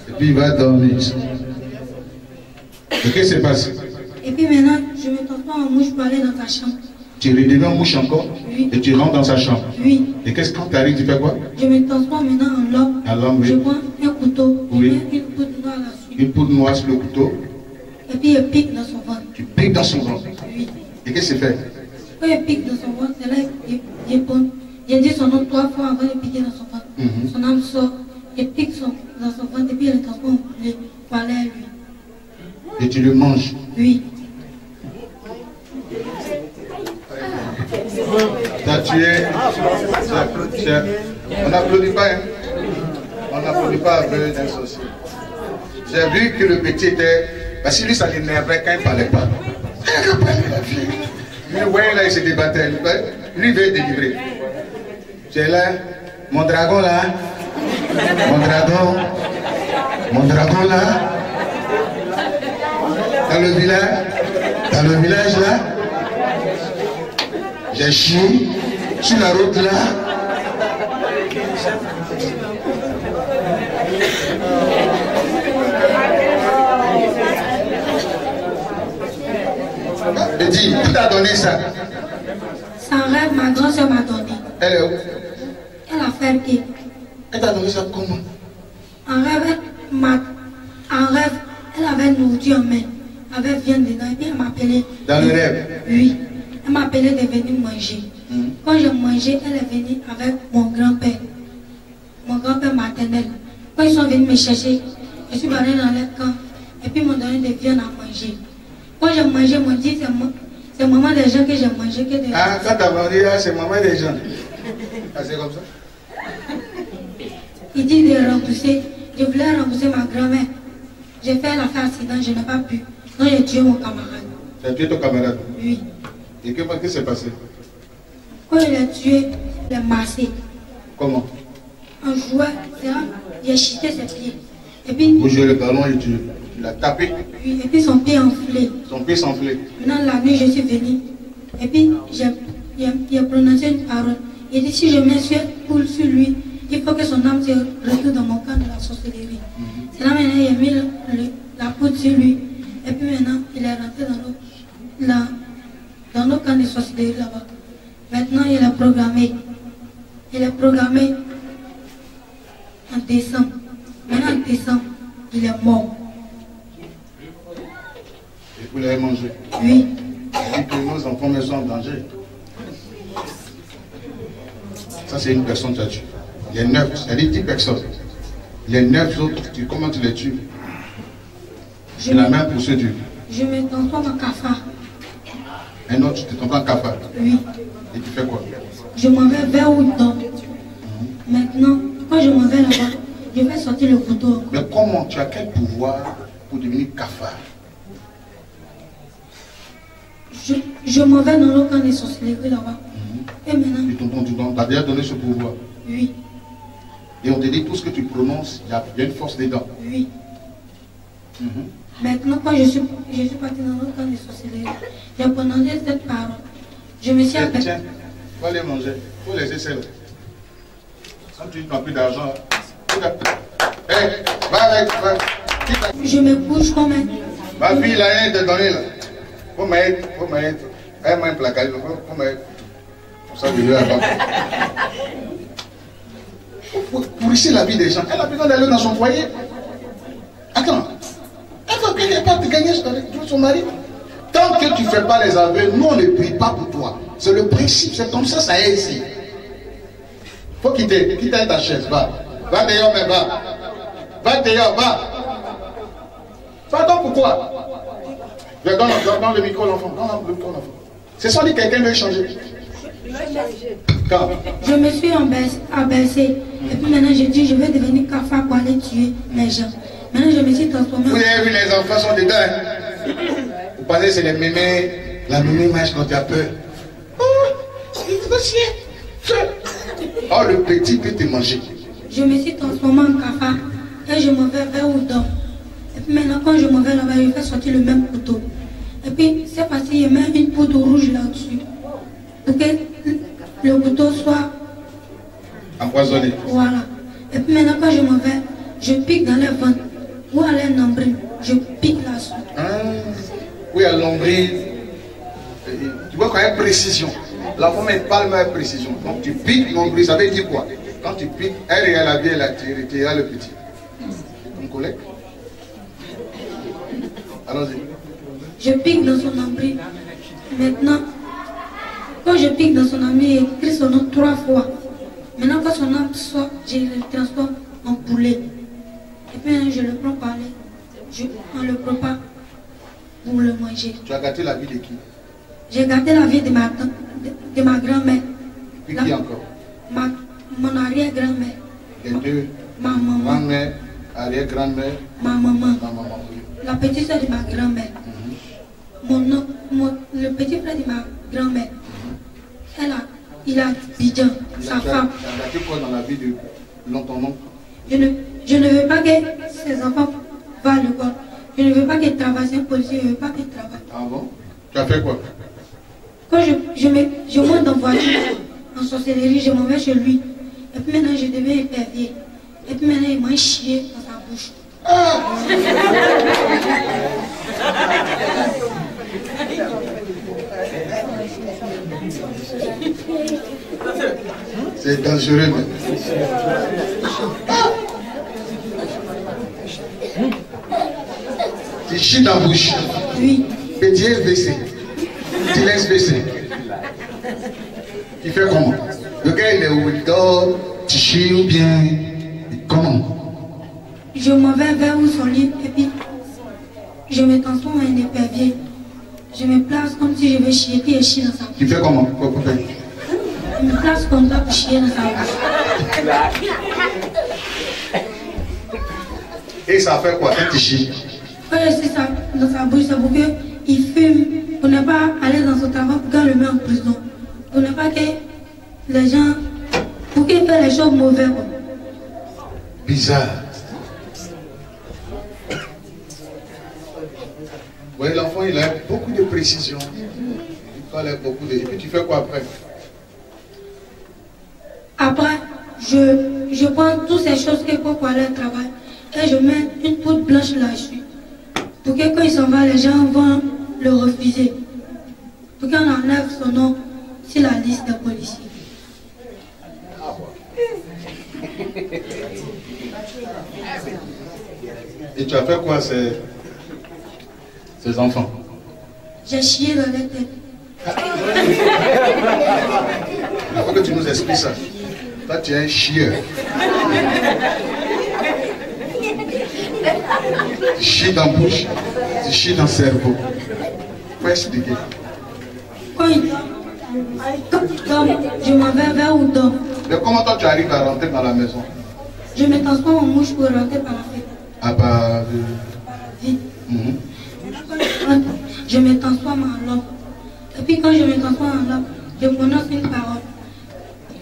et puis il va dormir. Et qu'est-ce qui se passe? Et puis maintenant, je me transforme en mouche pour aller dans ta chambre. Tu redeviens mouche encore? Oui. Et tu rentres dans sa chambre? Oui. Et qu'est-ce quand tu arrives, tu fais quoi? Je me transforme maintenant en l'homme. En l'homme, oui. Je prends un couteau, oui. Je mets une poudre noire là-dessus. Une poudre noire sur le couteau? Et puis il pique dans son ventre. Tu piques dans son ventre? Oui. Et qu'est-ce qu'il fait? Quand il pique dans son ventre, c'est là qu'il est bon. Il dit son nom trois fois avant de piquer dans son ventre. Mm-hmm. Son âme sort, il pique son, dans son ventre et puis il le transforme pour aller à lui. Et tu le manges? Oui. Tu as tué. On n'applaudit pas, hein? On n'applaudit pas avec un sorcier. J'ai vu que le petit était. Parce que lui, ça l'énervait quand il ne parlait pas. Lui, ouais, là, il se débattait. Lui, il veut délivrer. C'est là, mon dragon là. Mon dragon. Mon dragon là. Dans le village. Dans le village là. J'ai chié. Sur la route là. Je dis, qui t'a donné ça? Sans rêve, ma grand-soeur m'a donné. Elle est où? Elle a fabriqué. Elle t'a donné ça comment? En rêve, ma... en rêve, elle avait nourriture en main. Elle avait viande dedans et puis elle m'appelait. Dans le rêve? Oui. Elle m'appelait de venir manger. Mmh. Quand j'ai mangé, elle est venue avec mon grand-père. Mon grand-père maternel. Quand ils sont venus me chercher, je suis allée dans leur camp. Et puis ils m'ont donné des viandes à manger. Quand j'ai mangé, ils m'ont dit c'est maman des gens que j'ai mangé. Que des... Ah, quand t'as mangé, c'est maman des gens. Ah, c'est comme ça? Il dit de rembourser. Je voulais rembourser ma grand-mère. J'ai fait l'affaire accident, je n'ai pas pu. Quand j'ai tué mon camarade. Tu as tué ton camarade? Oui. Et que, qu'est-ce qui s'est passé? Quand il a tué, il a massé. Comment? En jouant, il a chité ses pieds. Et puis... Vous jouez le ballon et tu l'as tapé? Oui, et puis son pied enflé. Son pied s'enflé. Maintenant, la nuit, je suis venue. Et puis, j'ai... Il a, il a prononcé une parole. Il dit, si je mets sur, poule sur lui, il faut que son âme se retrouve dans mon camp de la sorcellerie. Mm -hmm. C'est là maintenant, il a mis le, le, la poudre sur lui. Et puis maintenant, il est rentré dans le, la, dans le camp de sorcellerie là-bas. Maintenant, il est programmé. Il est programmé en décembre. Maintenant, en décembre, il est mort. Et vous l'avez mangé? Oui. Et que nos enfants me sont en danger. Ça, c'est une personne que tu as tué. Il y a neuf, c'est-à-dire dix personnes. Il y a neuf autres, tu, comment tu les tues? C'est la même procédure. Je me transforme en cafard. Un autre, tu te transformes en cafard? Oui. Et tu fais quoi? Je m'en vais vers où donc. Mm-hmm. Maintenant, quand je m'en vais là-bas, je vais sortir le couteau. Mais comment? Tu as quel pouvoir pour devenir cafard? Je, je m'en vais dans le camp des sorcelleries là-bas. Et maintenant, tu as déjà donné ce pouvoir. Oui. Et on te dit tout ce que tu prononces, il y, y a une force dedans. Oui. Mm -hmm. Maintenant, quand je suis, je suis parti dans le camp des sorcelleries, j'ai prononcé cette parole. Je me suis appelé. Tiens, faut aller manger. Faut laisser celle-là. Quand tu n'as plus d'argent, tout à fait. Hé, va avec, va. Je me couche comme un. Ma fille, là, elle est donnée là. Faut m'aider, faut m'aider. Elle m'a placardé, faut m'aider. Ça, pour, pour ici la vie des gens, elle a besoin d'aller dans son foyer. Attends, elle va payer pas de gagner son mari. Tant que tu ne fais pas les aveux, nous on ne prie pas pour toi. C'est le principe, c'est comme ça, ça est ici. Faut quitter, quitter ta chaise, va. Va dehors, mais va. Va dehors, va. Va donc pourquoi? Je donne, je donne le micro à l'enfant. C'est sans dire que quelqu'un veut changer. Quand? Je me suis abaissée. Et puis maintenant, j'ai dit, je vais devenir cafard pour aller tuer les gens. Maintenant, je me suis transformée. Vous avez vu, les enfants sont dedans. Hein? Vous pensez, c'est les mémés. La mémé marche quand tu as peur. Oh, c'est monsieur. Oh, le petit peut te manger. Je me suis transformée en cafard. Et je m'en vais vers Oudon. Et puis maintenant, quand je m'en vais là-bas, je vais sortir le même couteau. Et puis, c'est parce qu'il y a même une poudre rouge là-dessus. Pour que le couteau soit empoisonné. Voilà. Et puis maintenant, quand je m'en vais, je pique dans le ventre. Où à leur nombril, je pique là-dessus. Ah, oui, à l'ombril. Tu vois, quand il y a précision, la femme elle parle, mais elle a précision. Donc tu piques l'ombril, ça veut dire quoi? Quand tu piques, elle est la vie, elle a tiré là le petit. Mon collègue. Allons-y. Je pique dans son nombril. Maintenant. Quand je pique dans son âme, il écrit son nom trois fois. Maintenant, quand son âme sort, je le transforme en poulet. Et puis, je le prends par là. Je, on le prépare pour le manger. Tu as gâté la vie de qui? J'ai gâté la vie de ma, de, de ma grand-mère. Et puis qui encore? Ma, mon arrière-grand-mère. Les deux? Ma maman. Grand-mère, arrière-grand-mère. Ma maman. Ma maman. La petite soeur de ma grand-mère. Mm-hmm. Mon, mon, le petit frère de ma grand-mère. Elle a, il a Abidjan, sa a, femme. Tu as quoi dans la vie de longtemps, non? Je ne, je ne veux pas que ses enfants vont à l'école. Je ne veux pas qu'elle travaille, c'est un policier, je ne veux pas qu'elle travaille. Ah bon? Tu as fait quoi? Quand je, je, me, je monte en voiture, en sorcellerie, je m'en vais chez lui. Et puis maintenant, je deviens épervier. Et puis maintenant, il m'a chié dans sa bouche. Ah! C'est dangereux, même. Tu chies dans la bouche. Oui. Petit S B C. Petit S B C. Tu fais comment? Le gars, il est où? Il dort. Tu chies ou bien? Comment? Je m'en vais vers où son lit, et puis je me transforme en un épervier. Je me place comme si je vais chier, et puis je chie dans sa bouche. Tu fais comment? Quoi pour faire? Je me place comme ça pour chier dans sa bouche. Et ça fait quoi quand tu chies? va laisser ça dans sa bouche, ça pour qu'il fume, pour ne pas aller dans son travail, pour qu'on le met en prison. Pour ne pas que les gens, pour qu'il fasse les choses mauvaises. Bizarre. Oui, l'enfant, il a beaucoup de précision. Il parle beaucoup de... Et puis tu fais quoi après? Après, je, je prends toutes ces choses qu'il faut pour aller au travail. Et je mets une poudre blanche là-dessus. Pour que quand il s'en va, les gens vont le refuser. Pour qu'on enlève son nom sur la liste des policiers. Et tu as fait quoi ces, ces enfants? J'ai chié dans les têtes. Il faut que tu nous expliques ça. Toi, tu es un chieur. Tu chies dans la bouche, tu chies dans le cerveau. Quoi expliquer? Quand il dort, je m'en vais vers où dort. Mais comment toi tu arrives à rentrer dans la maison? Je me transforme en mouche pour rentrer par la fenêtre. Ah bah... Euh... Par la vie. Mm-hmm. Quand je rentre, je me transforme en l'homme. Et puis quand je me transforme en l'homme, je prononce une parole.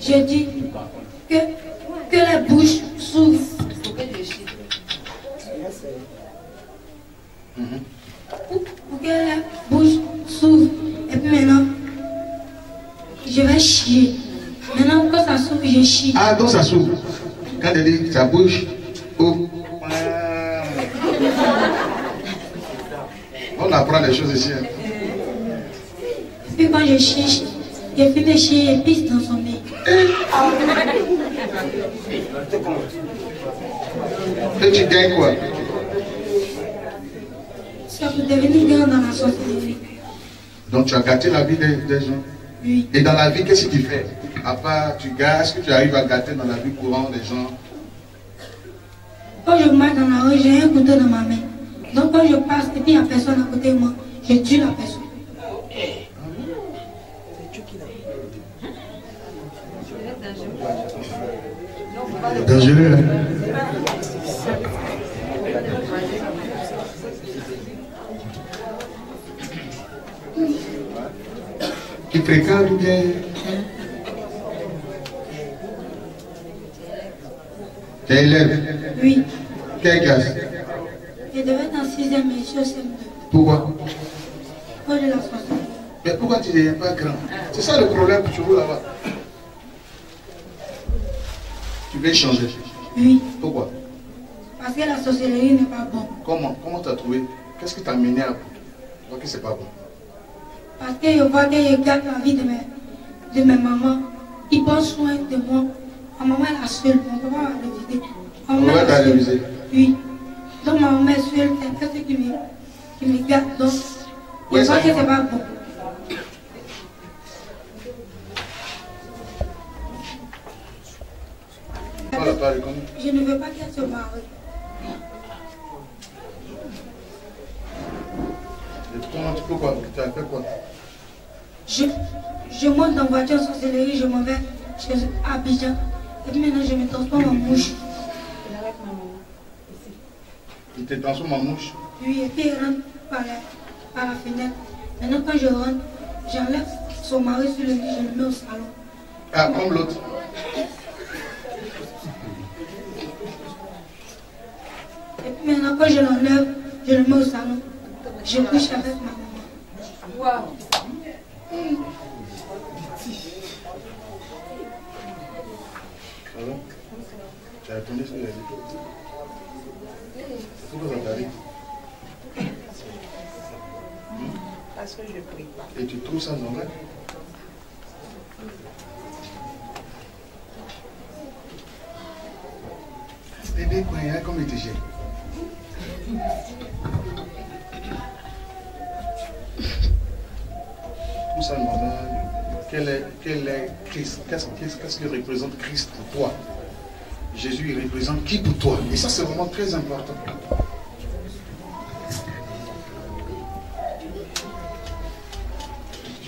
Je dis que, que la bouche s'ouvre. Mm-hmm. Pour, pour que la bouche s'ouvre. Et puis maintenant, je vais chier. Maintenant, quand ça s'ouvre, je chie. Ah, donc ça s'ouvre. Quand elle dit sa bouche ouvre. On apprend les choses ici. Hein. Et puis quand je chie, je fais de chier et pisse dans son nez. Et tu gagnes quoi? Ça peut devenir grand dans la société. Donc tu as gâté la vie des, des gens. Oui. Et dans la vie, qu'est-ce que tu fais? À part tu gâches, que tu arrives à gâter dans la vie courante des gens? Quand je marche dans la rue, j'ai un couteau dans ma main. Donc quand je passe et puis il y a personne à côté de moi, je tue la personne. C'est dangereux. Qui fréquente ou bien? T'es élève? Oui. Quelle classe? Je devais être en sixième mais je suis au C M deux. Pourquoi? Pour de la soixante. Mais pourquoi tu n'es pas grand? C'est ça le problème que tu veux là-bas. Tu veux changer? Oui. Pourquoi? Parce que la sorcellerie n'est pas bonne. Comment? Comment t'as trouvé? Qu'est-ce qui t'a mené à voir que c'est pas bon? Parce que je vois que je garde la vie de mes, de mes mamans. Ils prennent soin de moi. Ma maman est la seule, mon papa va le viser. Oui. Donc ma maman est seule, c'est celle qui me, qui me garde. Donc, je vois que c'est pas bon. Je ne veux pas qu'elle se marie. Comment tu peux quoi? Tu as fait quoi? Je, je monte dans la voiture sur Céleri, je m'en vais chez Abidjan. Et puis maintenant je me transforme en mouche. Il arrête ma maman. Il te transforme en mouche? Oui, et puis il rentre par la, par la fenêtre. Maintenant quand je rentre, j'enlève son mari sur le lit, je le mets au salon. Ah, comme l'autre. Et puis maintenant quand je l'enlève, je le mets au salon. Je couche avec ma maman. Wow. Mmh. Pardon? Tu as attendu sur les écoles? Pourquoi ça t'arrive? Parce que je prie. Et tu trouves ça normal? Bébé, quoi, hein, comme il te gère. Tout ça, maman, quel est, quel est Christ? Qu'est-ce que représente Christ pour toi? Jésus, il représente qui pour toi? Et ça, c'est vraiment très important.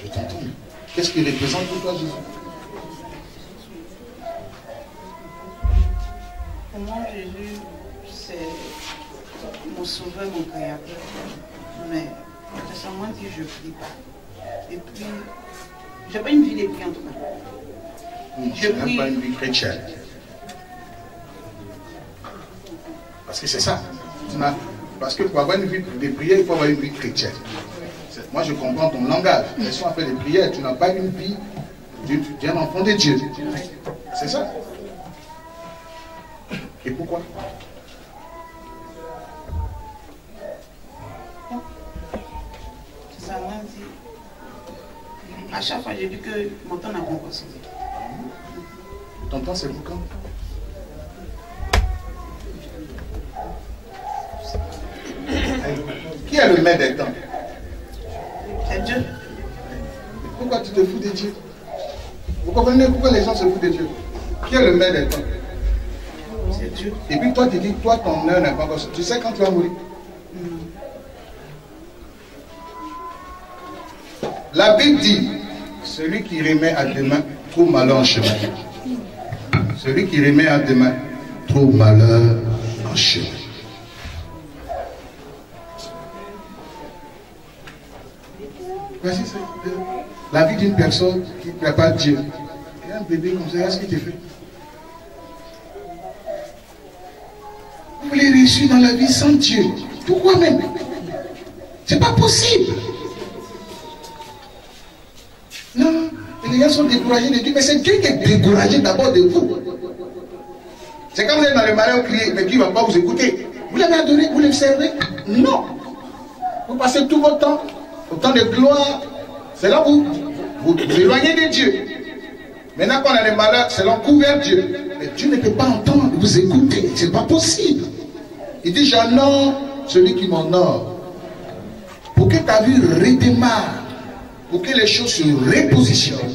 Je t'entends. Qu'est-ce qu'il représente pour toi, Jésus? Pour moi, Jésus, c'est mon sauver mon créateur. Mais ça sent moins que je ne prie pas. Et puis, je n'ai pas une vie de prix en tout cas. Je n'ai prie... pas une vie chrétienne. Parce que c'est ça. Parce que pour avoir une vie de prière, il faut avoir une vie chrétienne. Moi, je comprends ton langage. Mais si on fait des prières, tu n'as pas une vie d'un enfant de Dieu. C'est ça. Et pourquoi? Ça m'a dit. À chaque fois, j'ai dit que mon temps n'a pas encore sauvé. Ton temps, c'est pour quand? Qui est le maître des temps? C'est Dieu. Pourquoi tu te fous de Dieu? Vous comprenez pourquoi les gens se foutent de Dieu? Qui est le maître des temps? C'est Dieu. Et puis toi, tu dis, toi, ton heure n'est pas encore. Tu sais quand tu vas mourir? La Bible dit, celui qui remet à demain trouve malheur en chemin. Celui qui remet à demain trouve malheur en chemin. Voici la vie d'une personne qui ne croit pas Dieu. Et un bébé comme ça, qu'est-ce qu'il te fait? Vous voulez réussir dans la vie sans Dieu. Pourquoi même? C'est pas possible. Non, les gens sont découragés de Dieu, mais c'est Dieu qui est découragé d'abord de vous. C'est quand vous êtes dans le malheur, vous criez, mais Dieu ne va pas vous écouter. Vous l'avez adoré, vous le servez? Non. Vous passez tout votre temps, au temps de gloire, c'est là où vous vous éloignez de Dieu. Maintenant qu'on a le malheur, c'est l'encouvert Dieu. Mais Dieu ne peut pas entendre, vous écouter, c'est pas possible. Il dit, j'honore celui qui m'honore. Pour que ta vie redémarre, pour que les choses se repositionnent,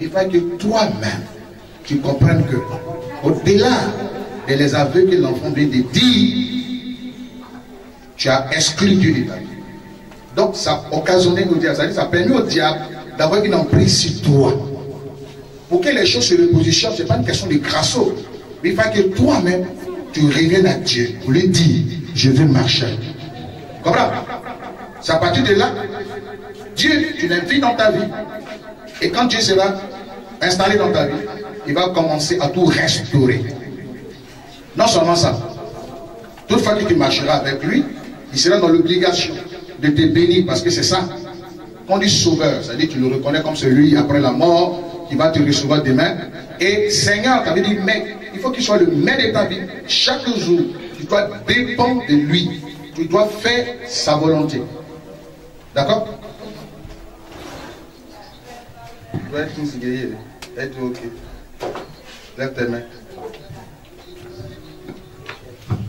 il faut que toi-même, tu comprennes que, au-delà de les aveux que l'enfant vient de dire, tu as exclu Dieu de ta vie. Donc, ça a occasionné au diable, c'est-à-dire ça a permis au diable d'avoir une emprise sur toi. Pour que les choses se repositionnent, ce n'est pas une question de Krasso, mais il faut que toi-même, tu reviennes à Dieu pour lui dire, je veux marcher. Comprends? C'est à partir de là, Dieu, tu l'invites dans ta vie. Et quand Dieu sera installé dans ta vie, il va commencer à tout restaurer. Non seulement ça, toute fois que tu marcheras avec lui, il sera dans l'obligation de te bénir, parce que c'est ça. Quand on dit sauveur, c'est-à-dire que tu le reconnais comme celui après la mort qui va te recevoir demain. Et Seigneur, tu avais dit, mais il faut qu'il soit le maître de ta vie. Chaque jour, tu dois dépendre de lui. Tu dois faire sa volonté. D'accord? Tu vas tous guérir. Êtes-vous OK? Lève tes mains.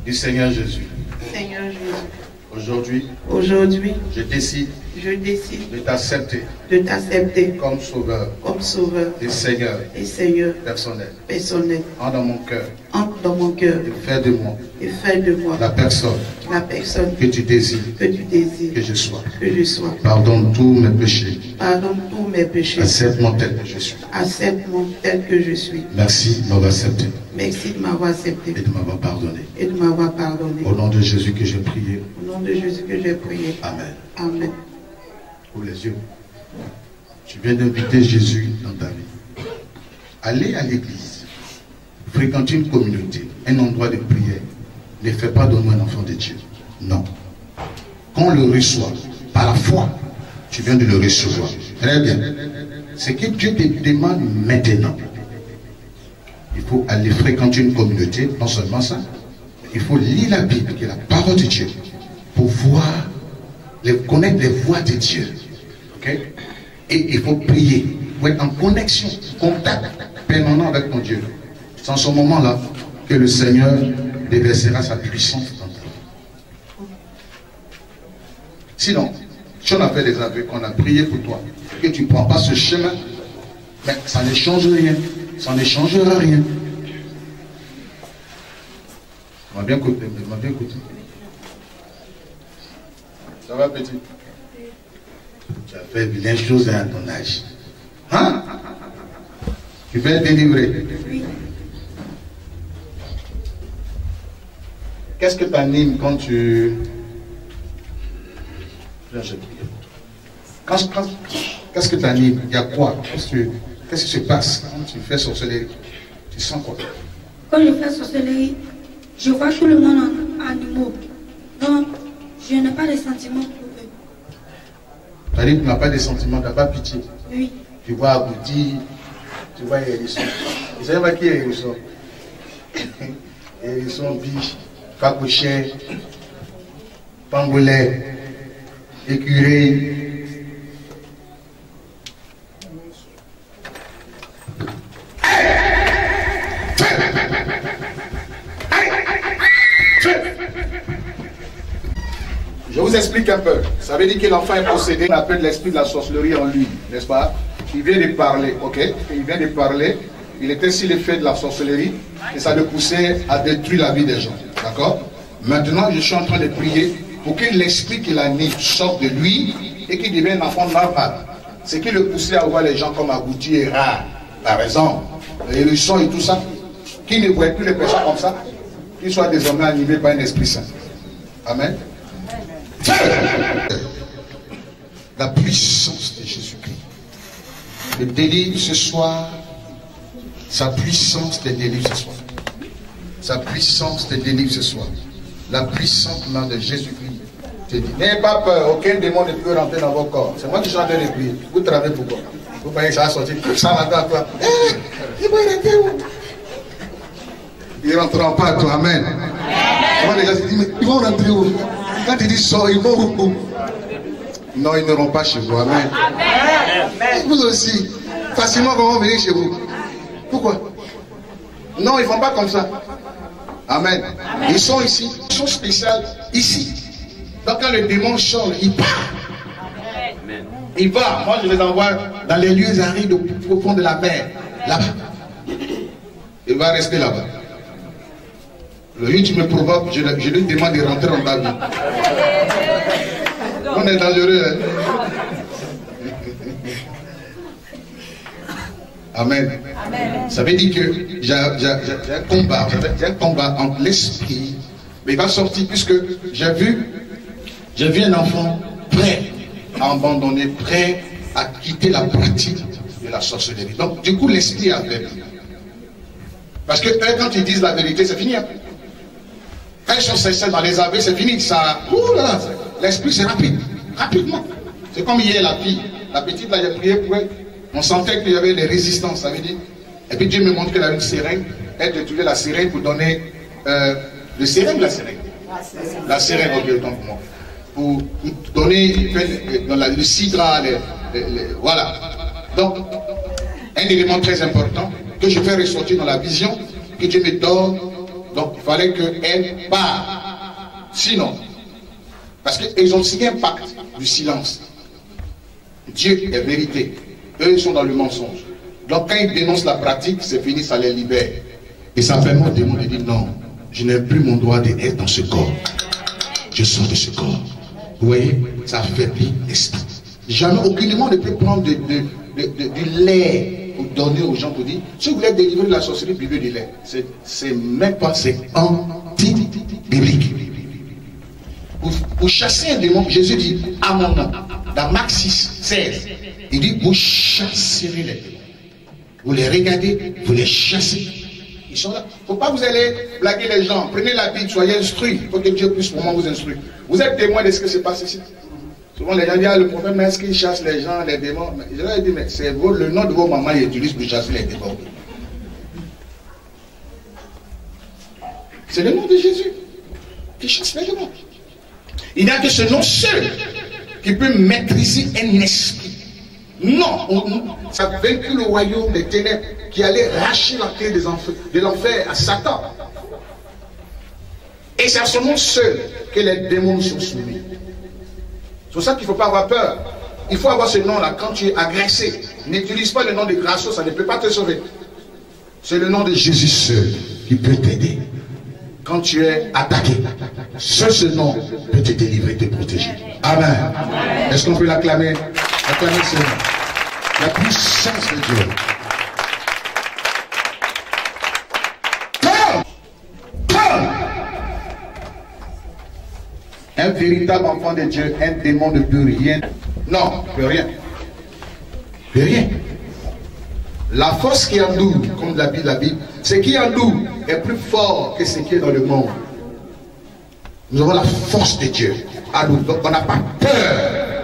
Du Seigneur Jésus. Seigneur Jésus. Aujourd'hui. Aujourd'hui. Je décide. Je décide. De t'accepter. De t'accepter. Comme sauveur. Comme sauveur. Et Seigneur. Et Seigneur. Personnel. Personnel. Entre dans mon cœur. Entre dans mon cœur. Et fais de moi. Et fais de moi. La personne. La personne. Que tu désires. Que tu désires. Que je sois. Que je sois. Pardonne tous mes péchés. Pardonne tous mes péchés. Accepte-moi tel que je suis. Accepte-moi tel que je suis. Merci de m'avoir accepté. Merci de m'avoir accepté. Et de m'avoir pardonné. Et de m'avoir pardonné. Au nom de Jésus que j'ai prié. Au nom de Jésus que j'ai prié. Amen. Amen. Ouvre les yeux. Tu viens d'inviter Jésus dans ta vie. Allez à l'église. Fréquentez une communauté, un endroit de prière. Ne fais pas de moi un enfant de Dieu. Non. Quand on le reçoit, par la foi, tu viens de le recevoir. Très bien. Ce que Dieu te demande maintenant, il faut aller fréquenter une communauté, non seulement ça, il faut lire la Bible, qui est la parole de Dieu, pour voir, les, connaître les voies de Dieu. Okay? Et il faut prier, pour être en connexion, contact permanent avec ton Dieu. C'est en ce moment-là que le Seigneur déversera sa puissance dans ta vie. Sinon, si on a fait les aveux, qu'on a prié pour toi, que tu ne prends pas ce chemin, mais ça ne change rien. Ça ne changera rien. On m'a bien écouté, on m'a bien écouté. Ça va, petit? Tu as fait bien chose à ton âge. Hein? Tu vas être délivré. Qu'est-ce que t'animes quand tu Qu'est-ce que tu animes? Il y a quoi? Qu'est-ce qui se passe quand tu fais sorcellerie? Tu sens quoi? Quand je fais sorcellerie, je vois tout le monde en animaux. Donc, je n'ai pas de sentiments pour eux. Tu as dit que tu n'as pas de sentiments, tu n'as pas pitié. Oui. Tu vois aboutir, tu vois hérissons. Vous savez pas qui est hérissons? Hérissons, biche, cacochet, pangolais, écureuil. Je vous explique un peu. Ça veut dire que l'enfant est possédé. On appelle l'esprit de la sorcellerie en lui, n'est-ce pas? Il vient de parler, ok? Il vient de parler. Il était sur l'effet de la sorcellerie et ça le poussait à détruire la vie des gens, d'accord? Maintenant, je suis en train de prier pour que l'esprit qu'il a né sorte de lui et qu'il devienne un enfant normal. Ce qui le poussait à voir les gens comme aboutis et rares, par exemple, les leçons et tout ça, qui ne voient plus les personnes comme ça, qu'ils soient désormais animés par un esprit saint. Amen. La puissance de Jésus-Christ. Le délivre ce soir. Sa puissance te délivre ce soir. Sa puissance te délivre ce soir. La puissante main de Jésus-Christ te dit. N'ayez pas peur, aucun démon ne peut rentrer dans vos corps. C'est moi qui suis en train de prier. Vous travaillez pourquoi? Vous voyez que ça a sorti. Ça rentre à toi. Eh, il va rentrer où? Il ne rentrera pas à toi. Amen. Comment les gens se disent, mais ils vont rentrer où? Quand ils disent sort, ils vont où? Non, ils n'iront pas chez vous. Amen. Amen. Vous aussi, facilement, vont venir chez vous. Pourquoi? Non, ils ne vont pas comme ça. Amen. Amen. Ils sont ici. Ils sont spéciales ici. Donc quand le démon sort, il part. Amen. Il va. Moi, je les envoie dans les lieux arides au fond de la mer. Là-bas. Il va rester là-bas. Le lieu qui me provoque, je, je lui demande de rentrer dans ta vie. On est dangereux. Hein? Amen. Amen. Ça veut dire que j'ai un combat, j'ai un combat entre l'esprit, mais il va sortir puisque j'ai vu, j'ai vu un enfant prêt à abandonner, prêt à quitter la pratique de la sorcellerie. Donc du coup l'esprit a fait. Parce que quand ils disent la vérité, c'est fini. Hein? Quand ils sont sincères dans les A V, c'est fini. Ça, l'esprit c'est rapide, rapidement. C'est comme hier la fille, la petite là, j'ai prié pour elle. On sentait qu'il y avait des résistances, ça veut dire. Et puis Dieu me montre qu'elle a une sirène. Elle détruisait la sirène pour donner euh, le sirène ou la sirène? La sirène, ok, donc moi. Pour donner le cidra, voilà. Donc, un élément très important que je fais ressortir dans la vision, que Dieu me donne. Donc, il fallait qu'elle part. Sinon, parce qu'ils ont signé un pacte du silence. Dieu est vérité. Eux sont dans le mensonge. Donc quand ils dénoncent la pratique, c'est fini, ça les libère. Et ça permet au démon de dire non, je n'ai plus mon droit d'être dans ce corps. Je sors de ce corps. Vous voyez, ça affaiblit l'esprit. Jamais aucun démon ne peut prendre de, de, de, de, du lait pour donner aux gens pour dire, si vous voulez être délivré de la sorcellerie, buvez du lait. C'est même pas, c'est anti-biblique. Pour, pour chasser un démon, Jésus dit, à mon nom, dans Marc six, seize, il dit, vous chasserez les démons. Vous les regardez, vous les chassez. Ils sont là. Il ne faut pas vous aller blaguer les gens. Prenez la Bible, soyez instruits. Il faut que Dieu puisse vraiment vous instruire. Vous êtes témoin de ce qui se passe ici. Souvent les gens disent, ah, le problème, est-ce qu'ils chassent les gens, les démons? Je leur ai dit, mais c'est le nom de vos mamans, ils utilisent pour chasser les démons. C'est le nom de Jésus qui chasse les démons. Il n'y a que ce nom seul qui peut maîtriser un esprit. Non, on, on, ça a vaincu le royaume des ténèbres qui allait racher la clé de l'enfer à Satan. Et c'est à ce nom seul que les démons sont soumis. C'est pour ça qu'il ne faut pas avoir peur. Il faut avoir ce nom-là. Quand tu es agressé, n'utilise pas le nom de Krasso, ça ne peut pas te sauver. C'est le nom de Jésus seul qui peut t'aider. Quand tu es attaqué, seul ce nom peut te délivrer, te protéger. Amen. Est-ce qu'on peut l'acclamer? Acclamer ce nom. La puissance de Dieu. Come! Come! Un véritable enfant de Dieu, un démon ne peut rien. Non, peut rien. Peut rien. La force qui est en nous, comme la Bible, la Bible, ce qui est en nous est plus fort que ce qui est dans le monde. Nous avons la force de Dieu à nous. Donc on n'a pas peur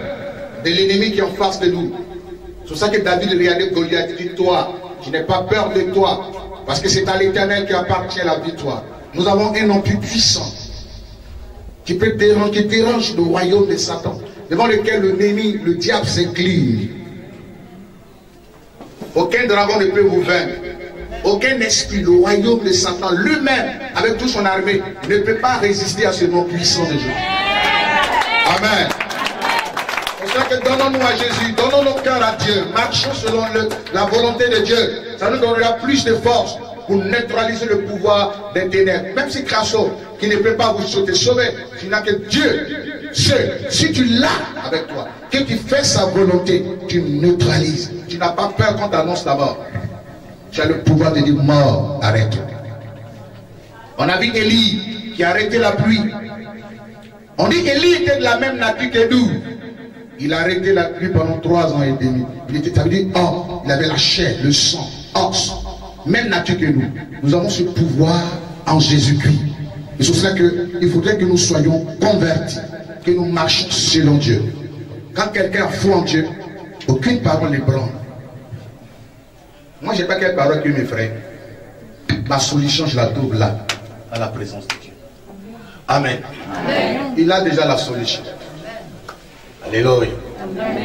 de l'ennemi qui est en face de nous. C'est pour ça que David regardait Goliath et dit, toi, je n'ai pas peur de toi, parce que c'est à l'Éternel qui appartient la victoire. Nous avons un nom plus puissant qui peut dérange, qui dérange le royaume de Satan, devant lequel l'ennemi, le diable s'écline. Aucun dragon ne peut vous vaincre. Aucun esprit, le royaume de Satan, lui-même, avec toute son armée, ne peut pas résister à ce nom puissant de Dieu. Amen. C'est ça que donnons-nous à Jésus, donnons nos cœurs à Dieu, marchons selon le, la volonté de Dieu. Ça nous donnera plus de force pour neutraliser le pouvoir des ténèbres. Même si Krasso, qui ne peut pas vous sauter, sauver, tu n'as que Dieu. Seul. Si tu l'as avec toi, que tu fais sa volonté, tu neutralises. Tu n'as pas peur quand tu annonces la mort. Tu as le pouvoir de dire mort, arrête. On a vu Élie qui a arrêté la pluie. On dit Élie était de la même nature que nous. Il a arrêté la pluie pendant trois ans et demi. Il était, ça veut dire, or, il avait la chair, le sang, os, même nature que nous. Nous avons ce pouvoir en Jésus-Christ. Et c'est pour cela qu'il faudrait que nous soyons convertis, que nous marchions selon Dieu. Quand quelqu'un a foi en Dieu, aucune parole n'ébranle. Moi, je n'ai pas quelle parole que mes frères. Ma solution, je la trouve là, à la présence de Dieu. Amen. Amen. Il a déjà la solution. Alléluia.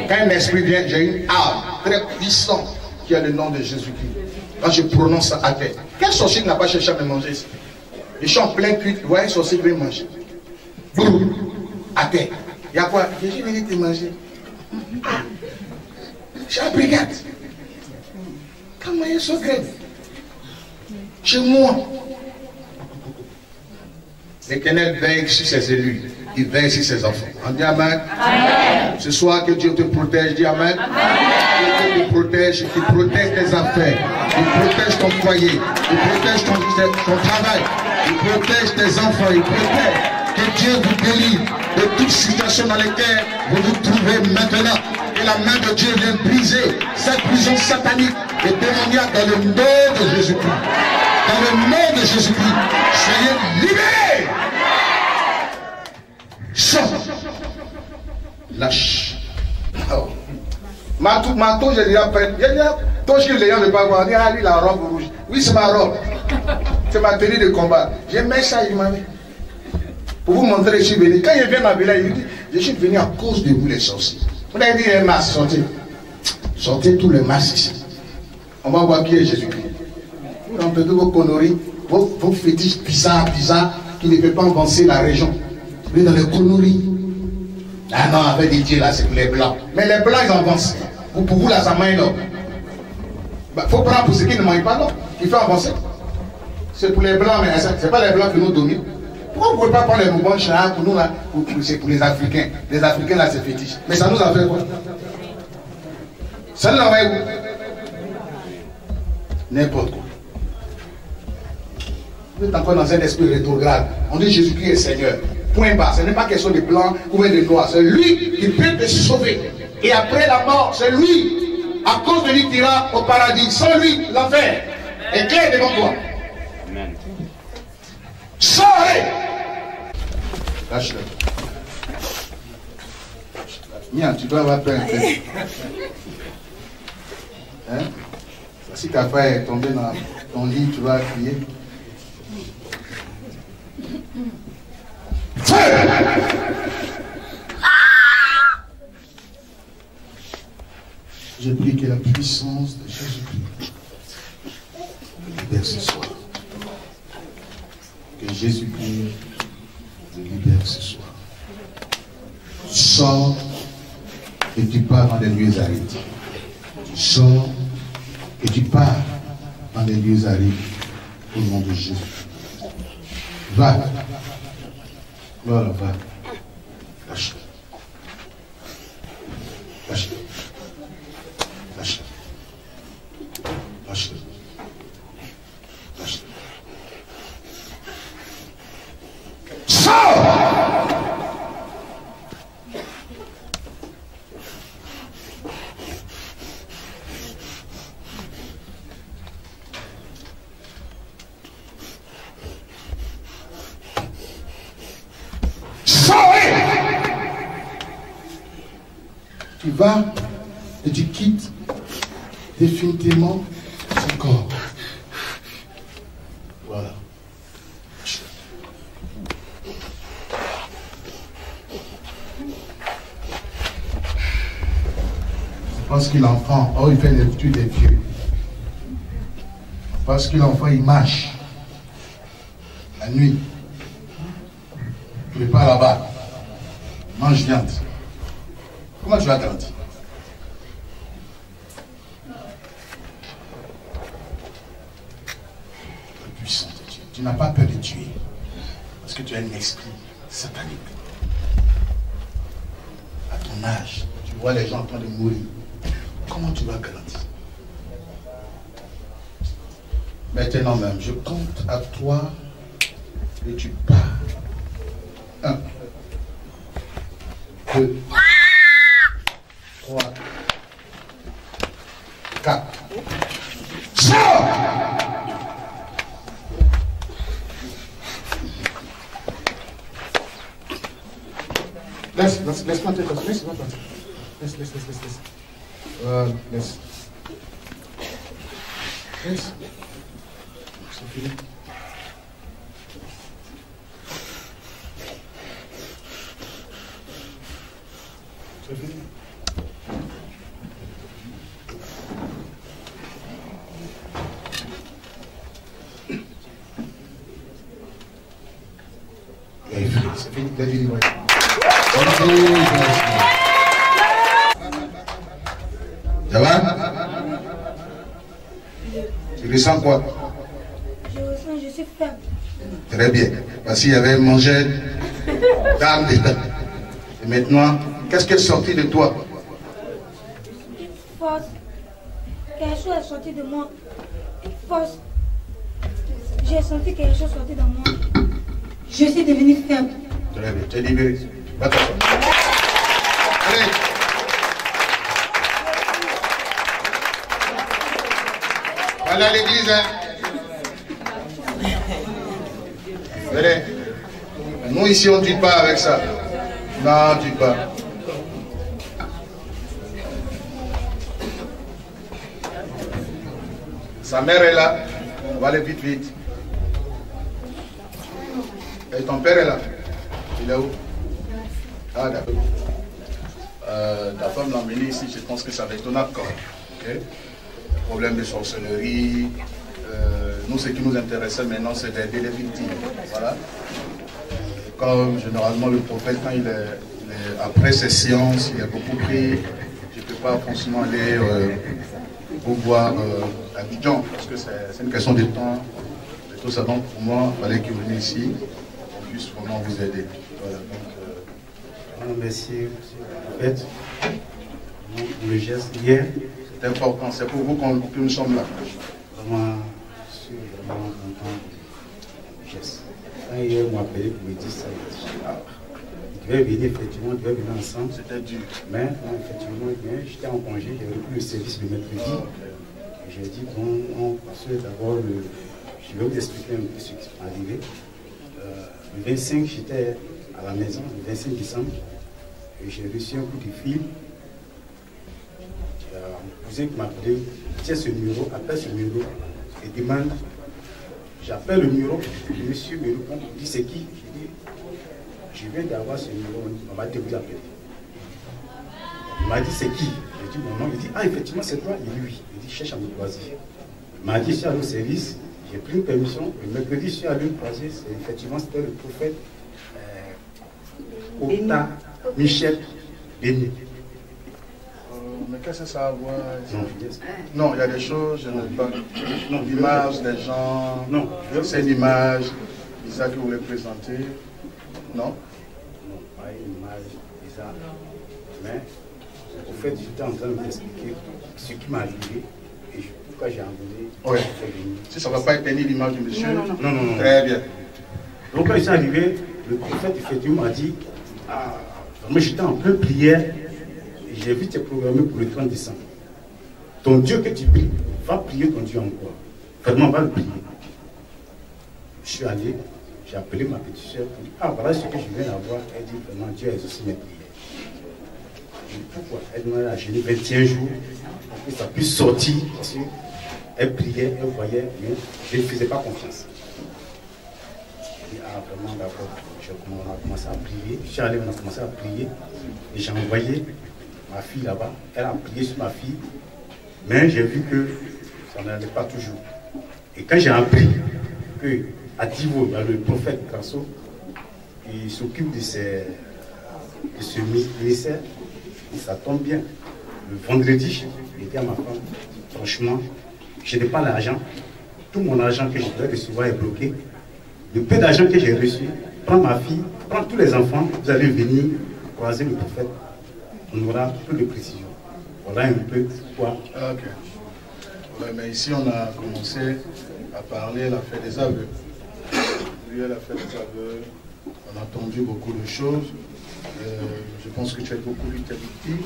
Quand un esprit vient, j'ai une âme très puissante qui a le nom de Jésus-Christ. Quand je prononce ça à terre, quel sorcier n'a pas cherché à me manger ici? Je suis en plein culte, vous voyez un sorcier qui veut manger. Brrr, à terre. Il y a quoi? Jésus venait te manger. Ah, j'ai la brigade. Comment il se grève? Chez moi. L'Éternel veille sur ses élus. Il veille sur ses enfants. On dit amen. Amen. Ce soir, que Dieu te protège. Dis amen. Amen. Que Dieu te protège, qu'il protège tes affaires. Il protège ton foyer. Il protège ton, ton travail. Il protège tes enfants. Il protège. Que Dieu vous délivre de toute situation dans laquelle vous vous trouvez maintenant. Que la main de Dieu vienne briser cette prison satanique et démoniaque dans le nom de Jésus-Christ. Dans le nom de Jésus-Christ. Soyez libérés. Sors. Lâche. Oh. Matou, matou, j'ai déjà peine. J'ai déjà touché le lion de Bagouan. Ah, lui, la robe rouge. Oui, c'est ma robe. C'est ma tenue de combat. J'ai mis ça, il m'a mis. Pour vous montrer, je suis venu. Quand il vient ma villa, il me dit, je suis venu à cause de vous, les sorciers. On a dit, les masses, sortez. Sortez tous les masses ici. On va voir qui est Jésus-Christ. Vous rentrez de vos conneries, vos, vos fétiches bizarres, bizarres, qui ne peuvent pas avancer la région. Dans les conneries. Ah non, avec des dieux là, c'est pour les blancs. Mais les blancs, ils avancent. Pour vous, là, ça mange l'homme. Il faut prendre pour ceux qui ne mangent pas l'homme. Il faut avancer. C'est pour les blancs, mais ce n'est pas les blancs qui nous dominent. Pourquoi vous ne pouvez pas prendre les mouvements chahats pour nous là? C'est pour les Africains. Les Africains là, c'est fétiche. Mais ça nous a fait quoi? Ça nous a fait n'importe quoi. Vous êtes encore dans un esprit rétrograde. On dit Jésus-Christ est Seigneur. Point bas, ce n'est pas question de blanc ou de noir, c'est lui qui peut te sauver. Et après la mort, c'est lui, à cause de lui, tu iras au paradis. Sans lui, l'enfer est clair devant toi. Amen. Sortez. Lâche-le. Mia, tu dois avoir peur un peu. Hein? Si ta frère est tombée dans ton lit, tu vas crier. Feu! Je prie que la puissance de Jésus-Christ nous libère ce soir. Que Jésus-Christ nous libère ce soir. Tu sors et tu pars dans des lieux arides. Tu sors et tu pars dans des lieux arides. Au nom de Jésus. Va. Voilà, va. Lâche-le. Lâche-le. Lâche-le. Lâche-le. Lâche-le. Sors! vas et tu quittes définitivement son corps. Voilà. Parce que l'enfant, oh, il fait les petits des vieux. Parce que l'enfant, il marche. La nuit. Il n'est pas là-bas. Mange viande. Comment tu vas garantir? Le puissant de Dieu. Tu n'as pas peur de tuer. Parce que tu as un esprit satanique. À ton âge, tu vois les gens en train de mourir. Comment tu vas garantir? Maintenant même, je compte à toi et tu pars. Un, deux, trois, quatre. Laisse, laisse, laisse-moi te laisse, laisse-moi te laisse, laisse, laisse, laisse, laisse. Euh, laisse. Laisse. C'est fini. C'est fini. C'est fini. C'est fini. Ça va? Tu ressens quoi? Je ressens, je suis faible. Très bien. Parce qu'il y avait mangé d'âme dedans. Et maintenant, qu'est-ce qui est sorti de toi? Une force. Quelque chose est sorti de moi. Une force. J'ai senti quelque chose sorti de moi. Je suis devenue faible. Très bien. Tu es libéré. Allez. Voilà l'église, hein. Venez. Nous ici on ne tue pas avec ça. Non, on ne tue pas. Sa mère est là. On va aller vite vite. Et ton père est là. Il est où? Ah d'accord. Euh, ta femme l'a emmené ici, je pense que ça va être ton accord. Ok? Problème de sorcellerie. Euh, nous, ce qui nous intéressait maintenant, c'est d'aider les victimes. Voilà. Comme généralement le prophète, quand il est, il est après ses séances, il est beaucoup pris. Je ne peux pas forcément aller euh, au voir euh, Abidjan, parce que c'est une question de temps. Et tout ça, donc pour moi, il fallait que vous veniez ici, qu'on puisse vraiment vous aider. Voilà. Donc, euh... merci, monsieur le prophète. Vous, le geste hier. C'est important, c'est pour vous qu'on, que nous sommes là. Vraiment, je suis vraiment content du geste. Quand hier, on m'a appelé pour me dire ça, je devais venir, effectivement, je devais venir ensemble. C'était dur. Mais, non, effectivement, j'étais en congé, j'avais plus le service le mercredi. Oh, okay. J'ai dit, bon, on passe d'abord, je vais vous expliquer un peu ce qui s'est arrivé. Euh, le vingt-cinq, j'étais à la maison, le vingt-cinq décembre, et j'ai reçu un coup de fil. Mon cousin qui m'a appelé, tiens ce numéro, appelle ce numéro et demande. J'appelle le numéro, le monsieur me répond, il dit c'est qui? Je dis, je viens d'avoir ce numéro, on va te vous appeler. Il m'a dit c'est qui? Je dis mon nom, il dit, ah effectivement c'est toi, il dit oui. Il dit cherche à me croiser. Il m'a dit je suis allé au service, j'ai pris une permission, le mercredi je suis allé me croiser, effectivement c'était le prophète euh, Ota Michel Béni. Mais qu'est-ce que ça a à voir? Non, il y a des choses, je n'aime pas. L'image des gens, non, c'est une image, Isa que vous voulez présenter. Non? Non, pas une image, Isa. Mais, au fait, j'étais en train de vous expliquer ce qui m'est arrivé et pourquoi j'ai envoyé. Oui. Si ça ne va pas éteindre l'image du monsieur. Non, non, non. Très bien. Donc, quand je suis arrivé, le prophète effectivement m'a dit, ah, moi j'étais en pleine prière. J'ai vu tes programmé pour le trente décembre. Ton Dieu que tu pries, va prier ton Dieu encore. Vraiment, va le prier. Je suis allé, j'ai appelé ma petite soeur, pour dire, ah voilà ce que je viens d'avoir. Elle dit vraiment, Dieu a exaucé mes prières. Pourquoi elle demandait à Génie vingt et un jours pour que ça puisse sortir? Parce qu'elle priait, elle voyait, mais je ne faisais pas confiance. Je dis, ah, vraiment, d'accord. On a commencé à prier. Je suis allé, on a commencé à prier. Et j'ai envoyé ma fille là-bas. Elle a prié sur ma fille. Mais j'ai vu que ça n'allait pas toujours. Et quand j'ai appris qu'à Divo, le prophète Krasso, il s'occupe de, de ce ministère, et ça tombe bien. Le vendredi, j'ai dit à ma femme, franchement, je n'ai pas l'argent. Tout mon argent que je dois recevoir est bloqué. Le peu d'argent que j'ai reçu, prends ma fille, prends tous les enfants, vous allez venir croiser le prophète. On aura plus de précision. Voilà un peu quoi. Ok. Ouais, mais ici, on a commencé à parler la fête des aveux. Lui, à la fête des aveux, on a entendu beaucoup de choses. Euh, je pense que tu as beaucoup vite habitué.